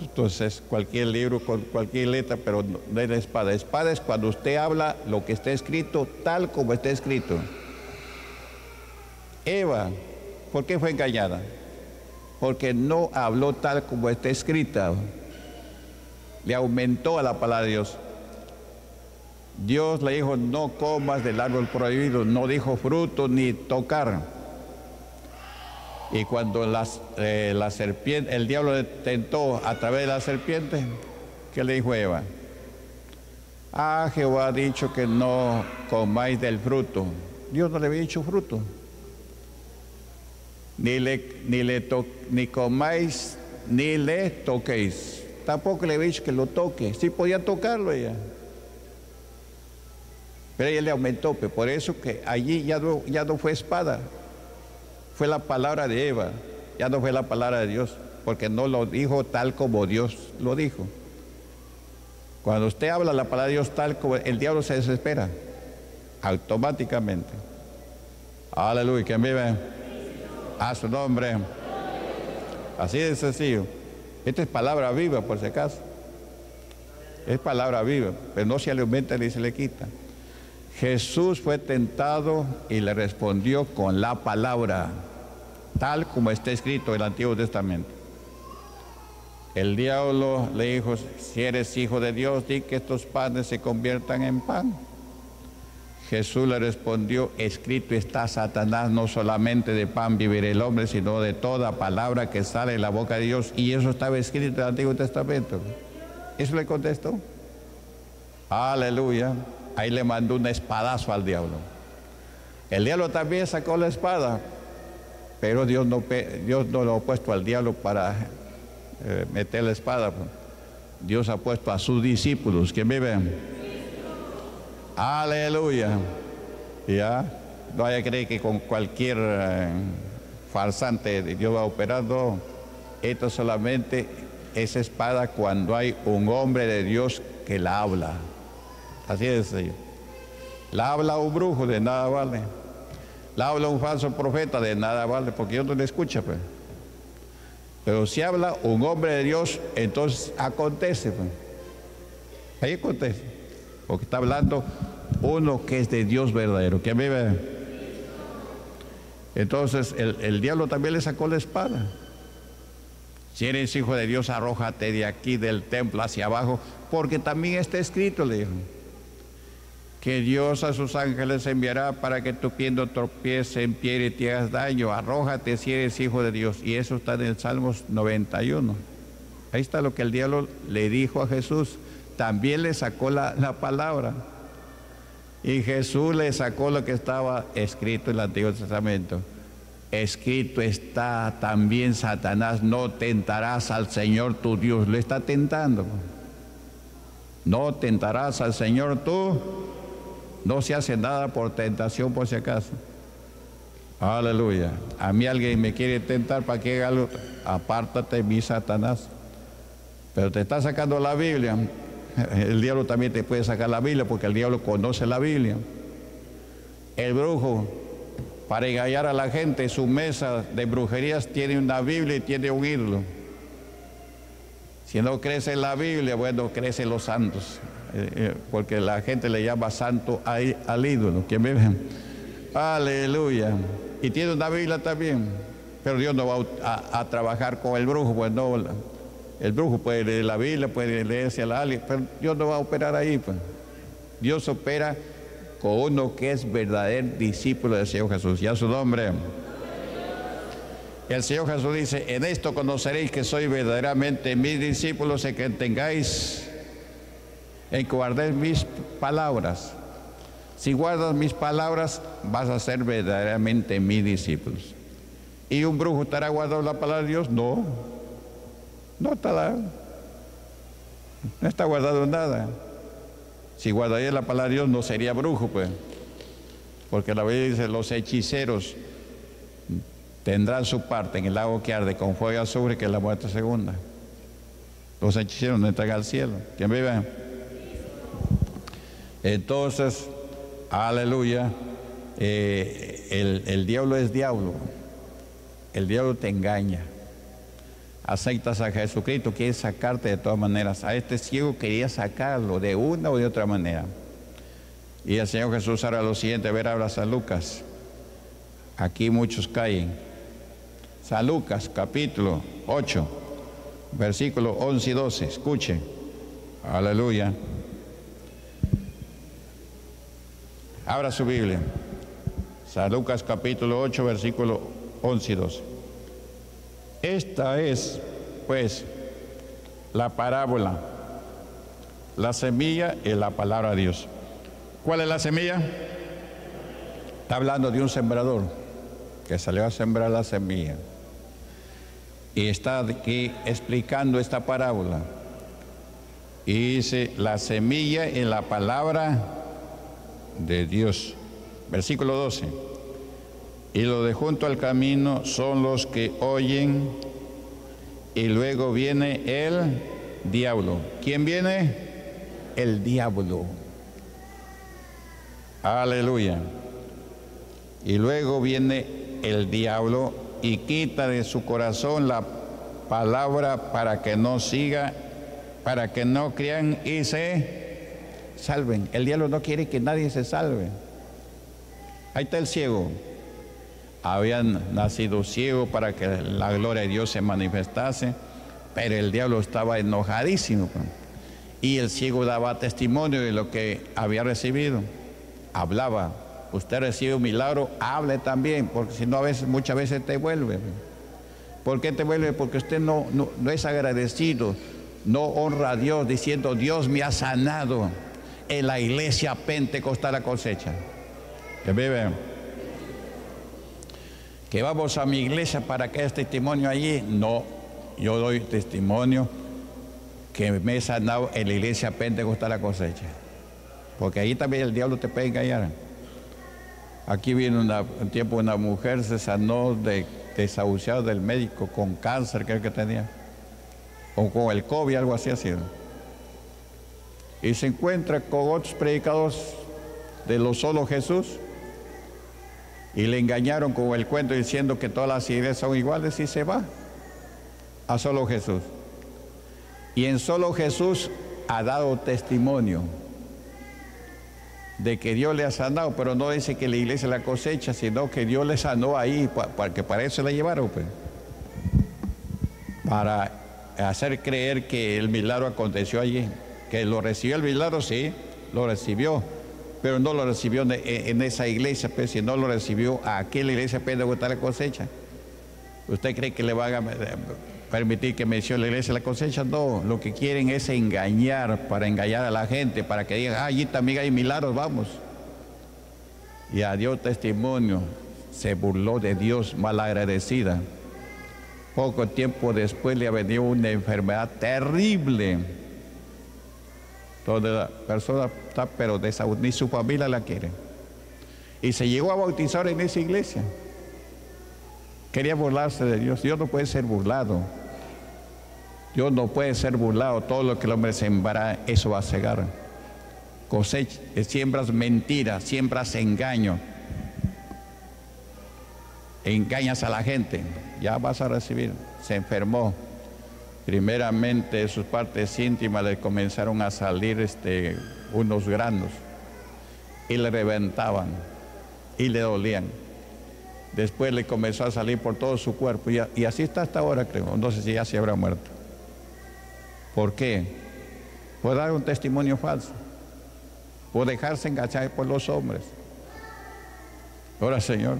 Entonces cualquier libro con cualquier letra, pero no es la espada. Espada es cuando usted habla lo que está escrito tal como está escrito. Eva, ¿por qué fue engañada? porque no habló tal como está escrita. Le aumentó a la palabra de Dios. Dios le dijo, no comas del árbol prohibido, no dijo fruto ni tocar. Y cuando la serpiente, el diablo le tentó a través de la serpiente, ¿qué le dijo Eva? Ah, Jehová ha dicho que no comáis del fruto. Dios no le había dicho fruto. Ni comáis, ni le toquéis. Tampoco le había dicho que lo toque. Sí podía tocarlo ella. Pero ella le aumentó, por eso que allí ya no fue espada. Fue la palabra de Eva, ya no fue la palabra de Dios, porque no lo dijo tal como Dios lo dijo. Cuando usted habla la palabra de Dios tal como el diablo se desespera, automáticamente. Aleluya, ¿quién vive? A su nombre. Así de sencillo. Esta es palabra viva, por si acaso. Es palabra viva, pero no se le aumenta ni se le quita. Jesús fue tentado y le respondió con la palabra, tal como está escrito en el Antiguo Testamento. El diablo le dijo, si eres hijo de Dios, di que estos panes se conviertan en pan. Jesús le respondió, escrito está, Satanás, no solamente de pan vivirá el hombre, sino de toda palabra que sale de la boca de Dios. Y eso estaba escrito en el Antiguo Testamento. Eso le contestó. Aleluya. Ahí le mandó un espadazo al diablo. El diablo también sacó la espada, pero Dios no lo ha puesto al diablo para meter la espada. Dios ha puesto a sus discípulos. ¿Quién vive? Aleluya. Ya, no haya creer que con cualquier farsante Dios va operando. Esto solamente es espada cuando hay un hombre de Dios que la habla. Así es, Señor. La habla un brujo, de nada vale. La habla un falso profeta, de nada vale, porque Dios no le escucha, pues. Pero si habla un hombre de Dios, entonces acontece, pues. Ahí acontece. Porque está hablando uno que es de Dios verdadero, que vive. Entonces, el diablo también le sacó la espada. Si eres hijo de Dios, arrójate de aquí, del templo hacia abajo, porque también está escrito, le dijo, que Dios a sus ángeles enviará para que tu pie no tropiece en piedra y te hagas daño. Arrójate si eres hijo de Dios. Y eso está en el Salmos 91. Ahí está lo que el diablo le dijo a Jesús. También le sacó la palabra. Y Jesús le sacó lo que estaba escrito en el Antiguo Testamento. Escrito está también, Satanás, no tentarás al Señor tu Dios. Lo está tentando. No tentarás al Señor tú. No se hace nada por tentación, por si acaso. Aleluya. A mí alguien me quiere tentar para que haga algo. Apártate, mi Satanás. Pero te está sacando la Biblia. El diablo también te puede sacar la Biblia, porque el diablo conoce la Biblia. El brujo, para engañar a la gente, su mesa de brujerías tiene una Biblia y tiene un ídolo. Si no crece la Biblia, bueno, crecen los santos. Porque la gente le llama santo al ídolo. ¿Quién vive? Aleluya. Y tiene una Biblia también, pero Dios no va a trabajar con el brujo, pues no. El brujo puede leer la Biblia, puede leerse a la Biblia, pero Dios no va a operar ahí, pues. Dios opera con uno que es verdadero discípulo del Señor Jesús. Y a su nombre. El Señor Jesús dice, en esto conoceréis que sois verdaderamente mis discípulos, en que tengáis, en que guardéis mis palabras. Si guardas mis palabras, vas a ser verdaderamente mis discípulos. ¿Y un brujo estará guardando la palabra de Dios? No. No está guardado nada. Si guardaría la palabra de Dios, no sería brujo, pues. Porque la Biblia dice, los hechiceros tendrán su parte en el lago que arde con fuego azufre, que es la muerte segunda. Los hechiceros no entran al cielo. ¿Quién vive? Entonces, aleluya, el diablo es diablo. El diablo te engaña. Aceptas a Jesucristo, quieres sacarte de todas maneras. A este ciego quería sacarlo de una o de otra manera. Y el Señor Jesús hará lo siguiente, a ver, habla San Lucas. Aquí muchos caen. San Lucas, capítulo 8, versículos 11 y 12. Escuchen. Aleluya. Abra su Biblia. San Lucas, capítulo 8, versículos 11 y 12. Esta es, pues, la parábola, la semilla y la palabra de Dios. ¿Cuál es la semilla? Está hablando de un sembrador que salió a sembrar la semilla. Y está aquí explicando esta parábola. Y dice, la semilla y la palabra de Dios. Versículo 12. Y los de junto al camino son los que oyen, y luego viene el diablo. ¿Quién viene? El diablo. Aleluya. Y luego viene el diablo y quita de su corazón la palabra para que no siga, para que no crean y se salven. El diablo no quiere que nadie se salve. Ahí está el ciego. Habían nacido ciego para que la gloria de Dios se manifestase, pero el diablo estaba enojadísimo. Y el ciego daba testimonio de lo que había recibido. Hablaba. Usted recibe un milagro, hable también, porque si no, a veces, muchas veces te vuelve. ¿Por qué te vuelve? Porque usted no es agradecido, no honra a Dios diciendo, Dios me ha sanado en la Iglesia Pentecostal La Cosecha. Que vive. Que vamos a mi iglesia para que haya testimonio allí. No, yo doy testimonio que me he sanado en la Iglesia Pentecostal La Cosecha. Porque ahí también el diablo te puede engañar. Aquí vino un tiempo una mujer, se sanó de desahuciado del médico con cáncer, creo que tenía, o con el COVID, algo así ha sido. Y se encuentra con otros predicados de lo solo Jesús y le engañaron con el cuento diciendo que todas las ideas son iguales y se va a solo Jesús. Y en solo Jesús ha dado testimonio de que Dios le ha sanado, pero no dice que la Iglesia La Cosecha, sino que Dios le sanó ahí, porque para eso la llevaron, pues. Para hacer creer que el milagro aconteció allí, que lo recibió el milagro, sí, lo recibió, pero no lo recibió en esa iglesia, pues, sino lo recibió aquí en la Iglesia Pentecostal La Cosecha. ¿Usted cree que le van a permitir que mencione la Iglesia La Cosecha? No, lo que quieren es engañar, para engañar a la gente, para que digan, ah, allí también hay milagros, vamos. Y a Dios testimonio, se burló de Dios, malagradecida. Poco tiempo después le ha venido una enfermedad terrible, donde la persona está, pero ni su familia la quiere. Y se llegó a bautizar en esa iglesia. Quería burlarse de Dios. Dios no puede ser burlado. Dios no puede ser burlado. Todo lo que el hombre sembrará, eso va a cegar. Cosecha, siembras mentiras, siembras engaño. Engañas a la gente. Ya vas a recibir. Se enfermó. Primeramente, de sus partes íntimas le comenzaron a salir unos granos. Y le reventaban. Y le dolían. Después le comenzó a salir por todo su cuerpo. Y así está hasta ahora, creo. No sé si ya se habrá muerto. ¿Por qué? Por dar un testimonio falso. Por dejarse enganchar por los hombres. Ahora, Señor,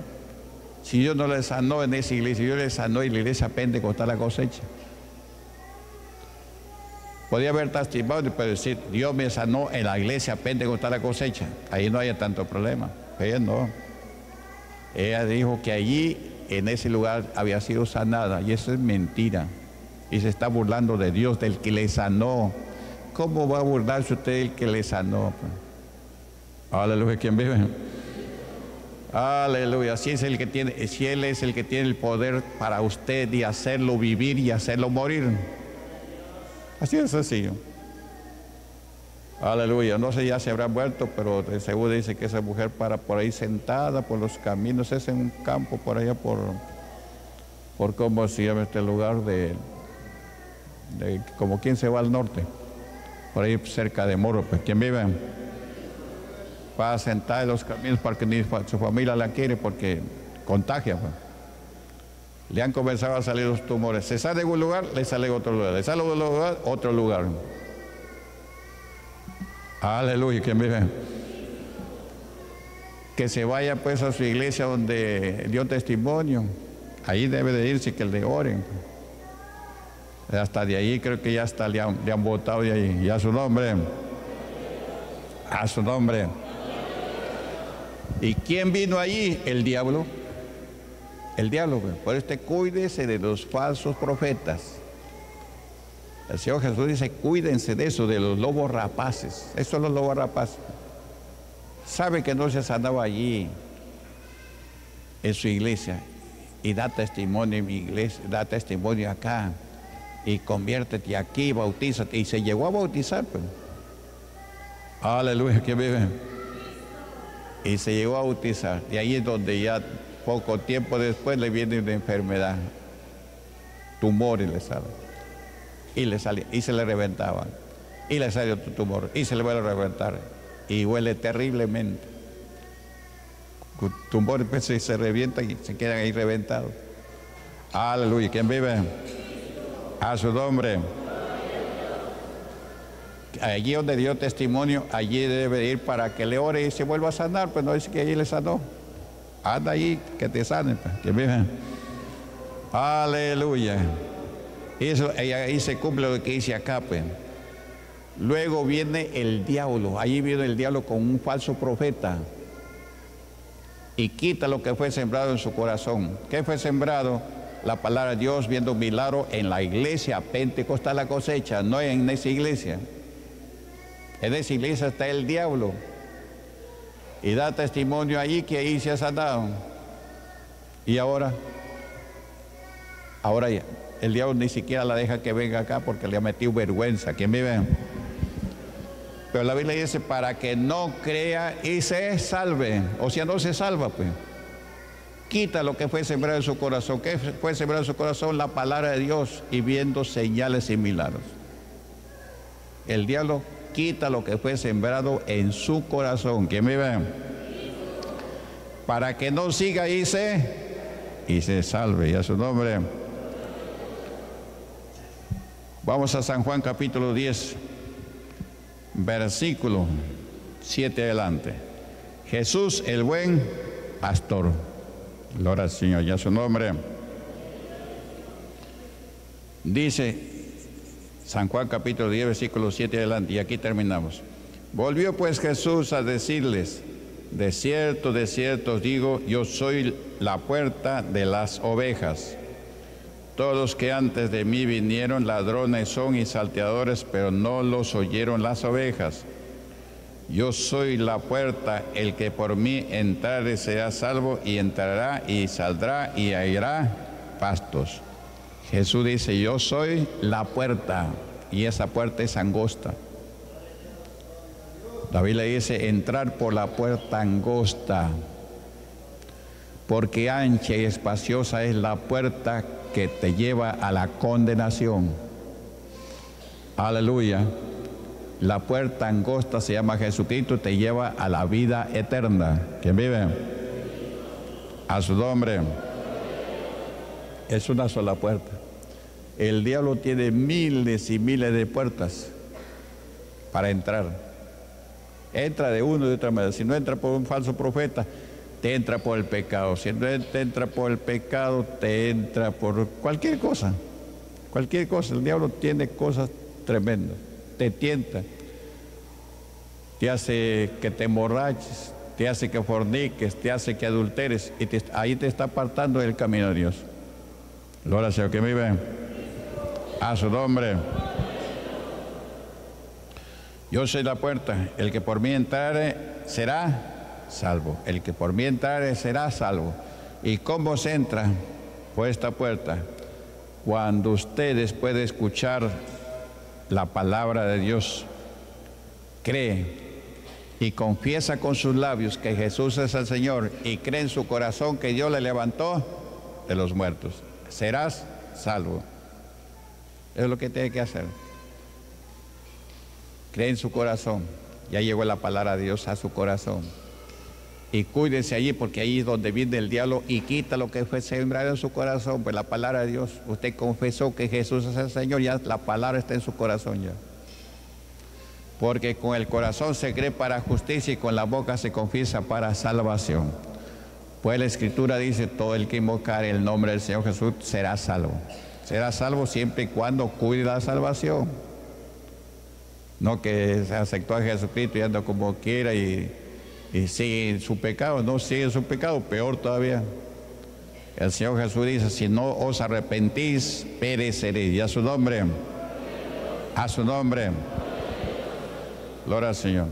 si Dios no le sanó en esa iglesia, yo le sanó en la Iglesia Pentecostal La Cosecha. Podía haber testimonio, pero decir, Dios me sanó en la Iglesia Pentecostal La Cosecha. Ahí no haya tanto problema. Ella no. Ella dijo que allí, en ese lugar, había sido sanada. Y eso es mentira. Y se está burlando de Dios, del que le sanó. ¿Cómo va a burlarse usted del que le sanó? Aleluya, ¿quién vive? Aleluya. Si Él es el que tiene el poder para usted y hacerlo vivir y hacerlo morir. Así de sencillo. Aleluya, no sé ya se habrá muerto, pero de seguro dice que esa mujer para por ahí sentada, por los caminos, es en un campo por allá, por cómo se llama este lugar, de como quien se va al norte, por ahí cerca de Moro, pues, ¿quién vive? Va a sentar en los caminos para que ni su familia la quiere porque contagia, pues. le han comenzado a salir los tumores. Se sale de un lugar, le sale otro lugar, le sale otro lugar, otro lugar. Aleluya, ¿quién vive? Que se vaya pues a su iglesia donde dio testimonio. Ahí debe de irse, que le oren. Hasta de ahí creo que ya está, le han votado de ahí. Y a su nombre. A su nombre. ¿Y quién vino allí? El diablo. El diablo. Por eso cuídese de los falsos profetas. El Señor Jesús dice, cuídense de eso, de los lobos rapaces. Esos son los lobos rapaces. Sabe que no se sanaba allí, en su iglesia. Y da testimonio en mi iglesia, da testimonio acá. Y conviértete aquí, bautízate. Y se llegó a bautizar, pues. Aleluya, que vive. Y se llegó a bautizar. Y ahí es donde ya poco tiempo después le viene una enfermedad. Tumores le salen. Y le salía, y se le reventaban. Y le salió otro tumor. Y se le vuelve a reventar. Y huele terriblemente. Tumores pues, se revientan y se quedan ahí reventados. Aleluya, ¿quién vive? A su nombre. Allí donde dio testimonio, allí debe ir para que le ore y se vuelva a sanar, pues no dice que allí le sanó. Anda allí, que te sanen, pues, que viven. Aleluya. Y eso, ahí se cumple lo que dice acá, pues. Luego viene el diablo, allí viene el diablo con un falso profeta y quita lo que fue sembrado en su corazón. ¿Qué fue sembrado? La palabra de Dios, viendo un milagro en la iglesia Pentecostal La Cosecha, no en esa iglesia. En esa iglesia está el diablo. Y da testimonio allí que ahí se ha sanado. Y ahora, ya, el diablo ni siquiera la deja que venga acá porque le ha metido vergüenza. ¿Quién vive? Pero la Biblia dice, para que no crea y se salve. O sea, no se salva, pues. Quita lo que fue sembrado en su corazón. ¿Qué fue sembrado en su corazón? La palabra de Dios, y viendo señales y milagros. El diablo quita lo que fue sembrado en su corazón. ¿Quién me ve? Para que no siga y se salve. Y a su nombre. Vamos a San Juan capítulo 10, versículo 7 adelante. Jesús, el buen pastor. Gloria al Señor, ya su nombre. Dice San Juan capítulo 10, versículo 7 adelante, y aquí terminamos. Volvió pues Jesús a decirles, de cierto os digo, yo soy la puerta de las ovejas. Todos los que antes de mí vinieron ladrones son y salteadores, pero no los oyeron las ovejas. Yo soy la puerta, el que por mí entrare será salvo, y entrará y saldrá y hallará pastos. Jesús dice, yo soy la puerta, y esa puerta es angosta. La Biblia dice, entrar por la puerta angosta, porque ancha y espaciosa es la puerta que te lleva a la condenación. Aleluya. La puerta angosta se llama Jesucristo, te lleva a la vida eterna. ¿Quién vive? A su nombre. Es una sola puerta. El diablo tiene miles y miles de puertas para entrar. Entra de uno y de otra manera. Si no entra por un falso profeta, te entra por el pecado. Si no te entra por el pecado, te entra por cualquier cosa. Cualquier cosa. El diablo tiene cosas tremendas. Te tienta, te hace que te emborraches, te hace que forniques, te hace que adulteres, y ahí te está apartando del camino de Dios. Gloria al Señor, que vive. A su nombre. Yo soy la puerta, el que por mí entrare será salvo. El que por mí entrare será salvo. ¿Y cómo se entra por esta puerta? Cuando ustedes pueden escuchar la palabra de Dios, cree y confiesa con sus labios que Jesús es el Señor, y cree en su corazón que Dios le levantó de los muertos, serás salvo. Es lo que tiene que hacer. Cree en su corazón. Ya llegó la palabra de Dios a su corazón. y cuídense allí, porque ahí es donde viene el diablo y quita lo que fue sembrado en su corazón. Pues la palabra de Dios, usted confesó que Jesús es el Señor, ya la palabra está en su corazón ya. Porque con el corazón se cree para justicia y con la boca se confiesa para salvación. Pues la Escritura dice, todo el que invocar el nombre del Señor Jesús será salvo. Será salvo siempre y cuando cuide la salvación. No que se aceptó a Jesucristo y anda como quiera y sigue en su pecado. No sigue en su pecado, peor todavía. El Señor Jesús dice, si no os arrepentís, pereceréis. Y a su nombre, a su nombre. Gloria al Señor.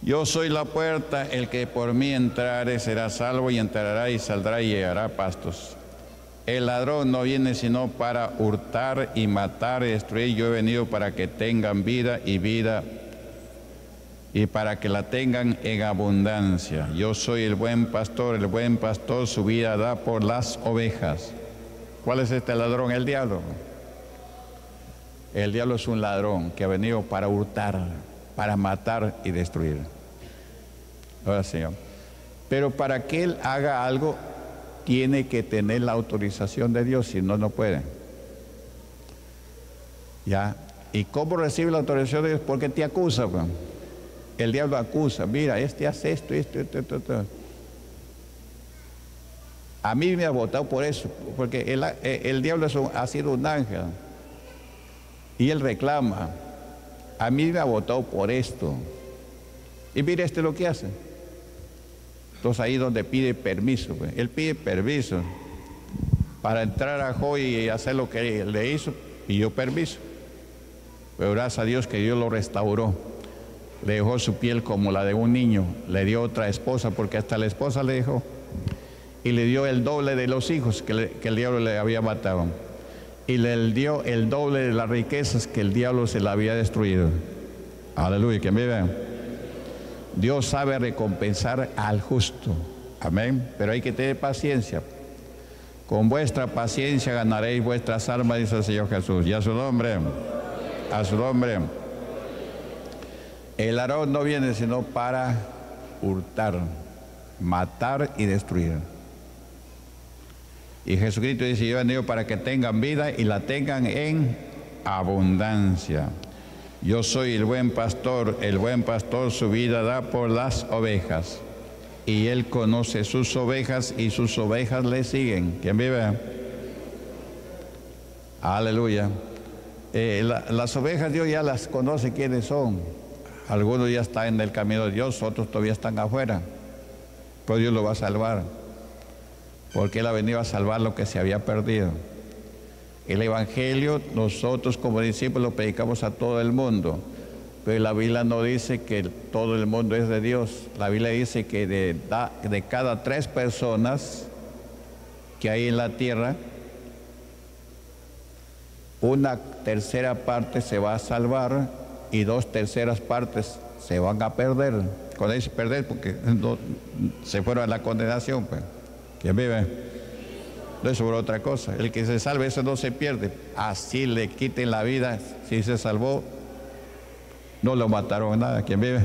Yo soy la puerta, el que por mí entrare será salvo, y entrará y saldrá y hallará pastos. El ladrón no viene sino para hurtar y matar y destruir. Yo he venido para que tengan vida y vida, y para que la tengan en abundancia. Yo soy el buen pastor su vida da por las ovejas. ¿Cuál es este ladrón? El diablo. El diablo es un ladrón que ha venido para hurtar, para matar y destruir. Ahora, Señor. Pero para que él haga algo, tiene que tener la autorización de Dios, si no, no puede. ¿Ya? ¿Y cómo recibe la autorización de Dios? Porque te acusa, bro. El diablo acusa. Mira, este hace esto, esto. A mí me ha votado por eso, porque el diablo ha sido un ángel. Y él reclama, a mí me ha votado por esto. Y mire este lo que hace. Entonces ahí es donde pide permiso. Pues. Él pide permiso para entrar a Job y hacer lo que le hizo. Pidió permiso. Pero gracias a Dios que Dios lo restauró. Le dejó su piel como la de un niño. Le dio otra esposa, porque hasta la esposa le dejó. Y le dio el doble de los hijos que el diablo le había matado. Y le dio el doble de las riquezas que el diablo se la había destruido. Aleluya, que me vean. Dios sabe recompensar al justo. Amén. Pero hay que tener paciencia. Con vuestra paciencia ganaréis vuestras almas, dice el Señor Jesús. Y a su nombre, a su nombre. El ladrón no viene sino para hurtar, matar y destruir. Y Jesucristo dice, yo he venido para que tengan vida y la tengan en abundancia. Yo soy el buen pastor su vida da por las ovejas. Y él conoce sus ovejas y sus ovejas le siguen. ¿Quién vive? Aleluya. Las ovejas Dios ya las conoce quiénes son. Algunos ya están en el camino de Dios, otros todavía están afuera. Pero Dios lo va a salvar. Porque Él ha venido a salvar lo que se había perdido. El Evangelio, nosotros como discípulos, lo predicamos a todo el mundo. Pero la Biblia no dice que todo el mundo es de Dios. La Biblia dice que de cada 3 personas que hay en la tierra, una tercera parte se va a salvar y 2 terceras partes se van a perder. Cuando dice perder, porque no, se fueron a la condenación, pues. ¿Quién vive? No es sobre otra cosa. El que se salve, ese no se pierde. Así le quiten la vida. Si se salvó, no lo mataron nada. ¿Quién vive?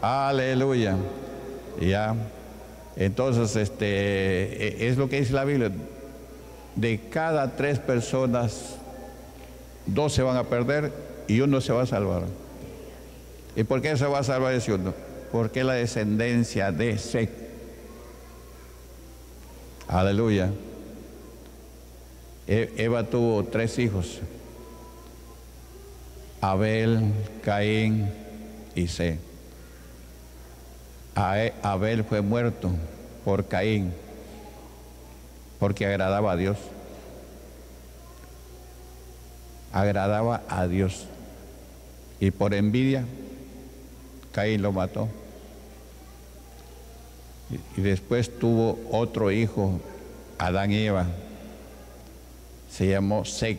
Aleluya. Ya. Entonces, es lo que dice la Biblia. De cada 3 personas, 2 se van a perder y 1 se va a salvar. ¿Y por qué se va a salvar ese 1? Porque la descendencia de Seth. Aleluya. Eva tuvo 3 hijos. Abel, Caín y Set. Abel fue muerto por Caín, porque agradaba a Dios. Agradaba a Dios. Y por envidia, Caín lo mató. Y después tuvo otro hijo, Adán y Eva. Se llamó Set.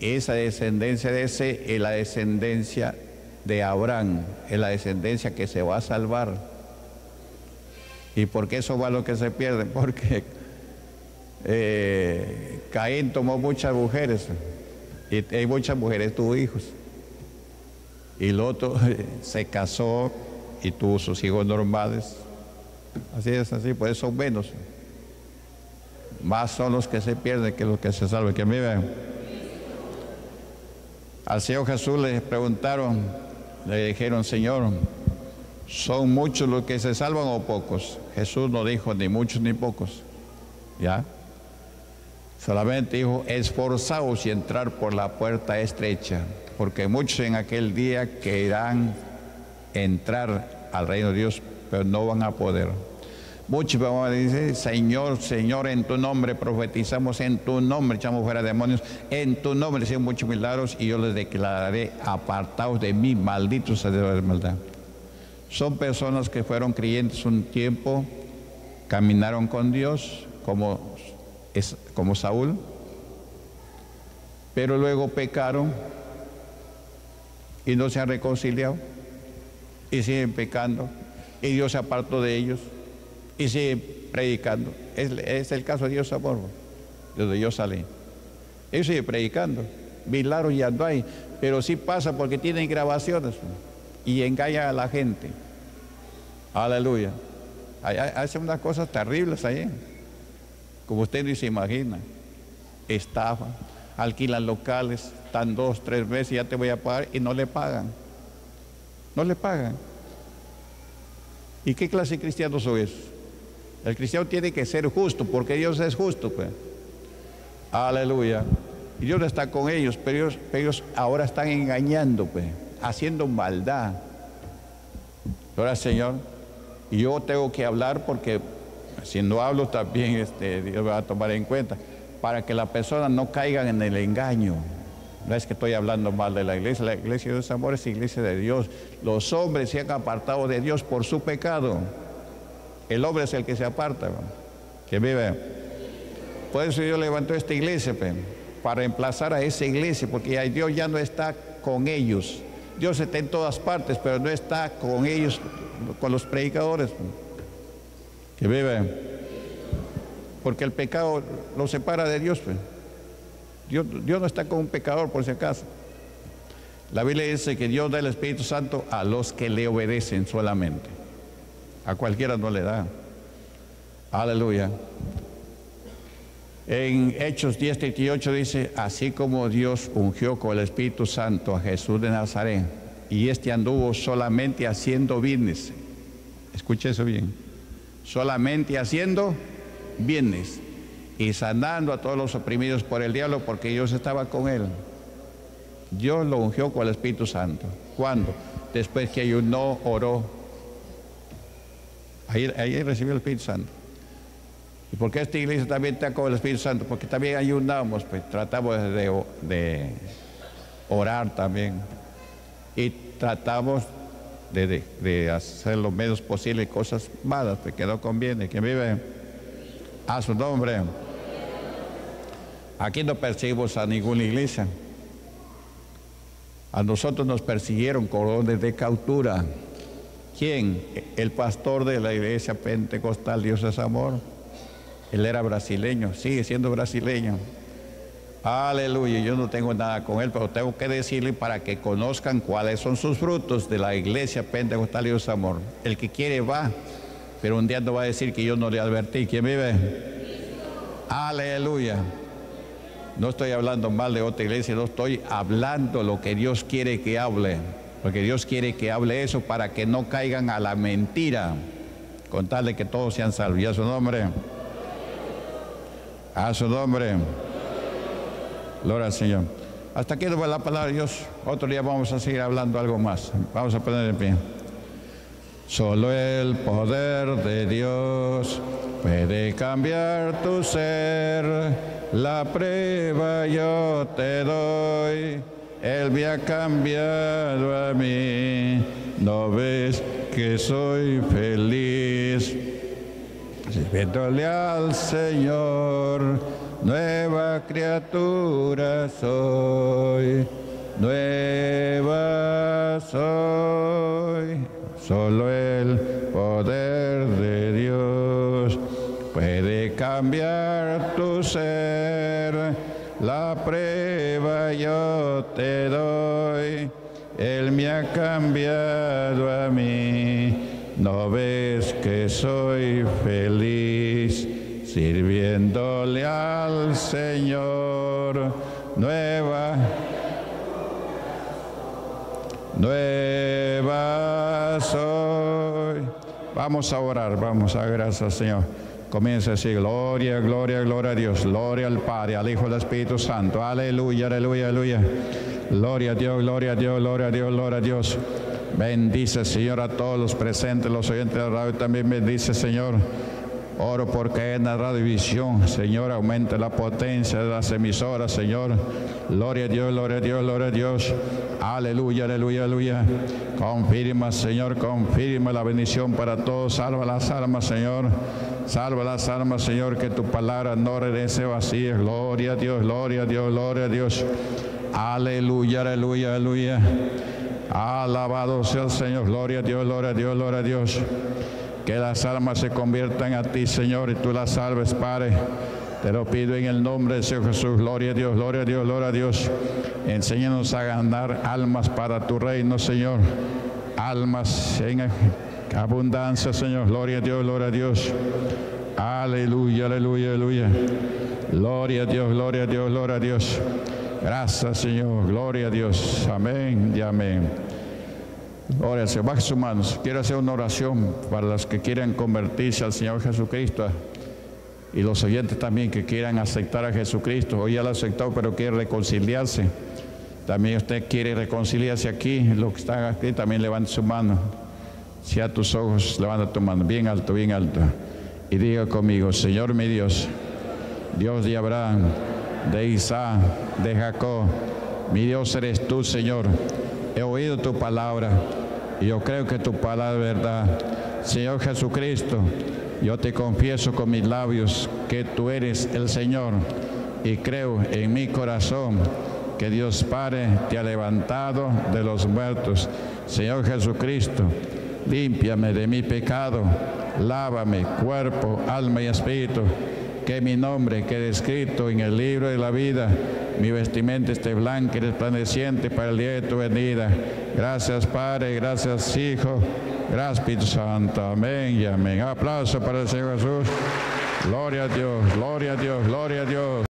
Esa descendencia de Set es la descendencia de Abraham. Es la descendencia que se va a salvar. ¿Y por qué eso va a lo que se pierde? Porque Caín tomó muchas mujeres. Y hay muchas mujeres, tuvo hijos. Y el otro se casó y tú sus hijos normales. Así es, así, por eso son menos. Más son los que se pierden que los que se salvan. Que me vean. Al Señor Jesús le preguntaron, le dijeron: Señor, ¿son muchos los que se salvan o pocos? Jesús no dijo ni muchos ni pocos, ¿ya? Solamente dijo: esforzaos y entrar por la puerta estrecha, porque muchos en aquel día querrán entrar al reino de Dios, pero no van a poder. Muchos van a decir: Señor, Señor, en tu nombre profetizamos, en tu nombre echamos fuera demonios, en tu nombre hicimos muchos milagros, y yo les declararé: apartaos de mí, malditos hacedores de maldad. Son personas que fueron creyentes un tiempo, caminaron con Dios como Saúl, pero luego pecaron y no se han reconciliado y siguen pecando, y Dios se apartó de ellos y siguen predicando. Es el caso de Dios, amor, de donde yo salí. Ellos siguen predicando, milagros ya no hay, pero sí pasa porque tienen grabaciones y engañan a la gente. Aleluya. Hacen unas cosas terribles allí, como usted ni se imagina. Estafa, alquilan locales, están 2, 3 veces, ya te voy a pagar, y no le pagan. No le pagan. ¿Y qué clase de cristianos son esos? El cristiano tiene que ser justo, porque Dios es justo, pues. Aleluya. Y Dios está con ellos, pero ellos ahora están engañando, pues, haciendo maldad. Ahora, Señor, yo tengo que hablar, porque si no hablo también Dios va a tomar en cuenta, para que las personas no caigan en el engaño. No es que estoy hablando mal de la iglesia de los amores, es iglesia de Dios. Los hombres se han apartado de Dios por su pecado. El hombre es el que se aparta, que vive. Por eso Dios levantó esta iglesia, para reemplazar a esa iglesia, porque Dios ya no está con ellos. Dios está en todas partes, pero no está con ellos, con los predicadores, que vive, porque el pecado lo separa de Dios, pues. Dios no está con un pecador, por si acaso. La Biblia dice que Dios da el Espíritu Santo a los que le obedecen solamente. A cualquiera no le da. Aleluya. En Hechos 10:38 dice: así como Dios ungió con el Espíritu Santo a Jesús de Nazaret, y este anduvo solamente haciendo bienes. Escuche eso bien. Solamente haciendo bienes y sanando a todos los oprimidos por el diablo, porque Dios estaba con él. Dios lo ungió con el Espíritu Santo. ¿Cuándo? Después que ayunó, oró. Ahí recibió el Espíritu Santo. ¿Y por qué esta iglesia también está con el Espíritu Santo? Porque también ayunamos, pues, tratamos de orar también. Y tratamos de hacer lo menos posible cosas malas, porque no conviene. Que vive a su nombre. Aquí no perseguimos a ninguna iglesia. A nosotros nos persiguieron con órdenes de captura. ¿Quién? El pastor de la iglesia pentecostal Dios es Amor. Él era brasileño, sigue siendo brasileño. Aleluya. Yo no tengo nada con él, pero tengo que decirle para que conozcan cuáles son sus frutos de la iglesia pentecostal Dios Amor. El que quiere va, pero un día no va a decir que yo no le advertí. ¿Quién vive? Aleluya. No estoy hablando mal de otra iglesia, no estoy hablando lo que Dios quiere que hable, porque Dios quiere que hable eso para que no caigan a la mentira, con tal de que todos sean salvos. ¿Y a su nombre? A su nombre. Gloria al Señor. Hasta aquí nos va la palabra de Dios. Otro día vamos a seguir hablando algo más. Vamos a poner en pie. Solo el poder de Dios puede cambiar tu ser. La prueba yo te doy, Él me ha cambiado a mí. ¿No ves que soy feliz? Sirviéndole al Señor, nueva criatura soy, nueva soy. Solo el poder de Dios puede cambiar tu ser. La prueba yo te doy, Él me ha cambiado a mí, ¿no ves que soy feliz? Sirviéndole al Señor, nueva soy. Vamos a orar, vamos a dar gracias al Señor. Comienza así, gloria, gloria, gloria a Dios, gloria al Padre, al Hijo, al Espíritu Santo, aleluya, aleluya, aleluya. Gloria a Dios, gloria a Dios, gloria a Dios, gloria a Dios. Bendice, Señor, a todos los presentes, los oyentes de la radio, también bendice, Señor. Oro porque en la Radio Visión, Señor, aumente la potencia de las emisoras, Señor. Gloria a Dios, gloria a Dios, gloria a Dios. Aleluya, aleluya, aleluya. Confirma, Señor, confirma la bendición para todos. Salva las almas, Señor. Salva las almas, Señor, que tu palabra no regrese vacía. Gloria a Dios, gloria a Dios, gloria a Dios. Aleluya, aleluya, aleluya. Alabado sea el Señor. Gloria a Dios, gloria a Dios, gloria a Dios. Que las almas se conviertan a ti, Señor, y tú las salves, Padre. Te lo pido en el nombre de Jesús. Gloria a Dios, gloria a Dios, gloria a Dios. Enséñanos a ganar almas para tu reino, Señor. Almas en abundancia, Señor. Gloria a Dios, gloria a Dios. Aleluya, aleluya, aleluya. Gloria a Dios, gloria a Dios, gloria a Dios. Gracias, Señor. Gloria a Dios. Amén y amén. Gloria, se baja sus manos. Quiero hacer una oración para los que quieran convertirse al Señor Jesucristo y los oyentes también que quieran aceptar a Jesucristo. Hoy ya lo ha aceptado, pero quiere reconciliarse. También usted quiere reconciliarse aquí. Los que están aquí también levanten su mano. Si a tus ojos, levanta tu mano bien alto, bien alto. Y diga conmigo: Señor mi Dios, Dios de Abraham, de Isaac, de Jacob, mi Dios eres tú, Señor. He oído tu palabra y yo creo que tu palabra es verdad. Señor Jesucristo, yo te confieso con mis labios que tú eres el Señor y creo en mi corazón que Dios Padre te ha levantado de los muertos. Señor Jesucristo, límpiame de mi pecado, lávame cuerpo, alma y espíritu. Que mi nombre quede escrito en el libro de la vida, mi vestimenta esté blanca y resplandeciente para el día de tu venida. Gracias, Padre, gracias, Hijo, gracias, Espíritu Santo. Amén y amén. Aplauso para el Señor Jesús. Gloria a Dios, gloria a Dios, gloria a Dios.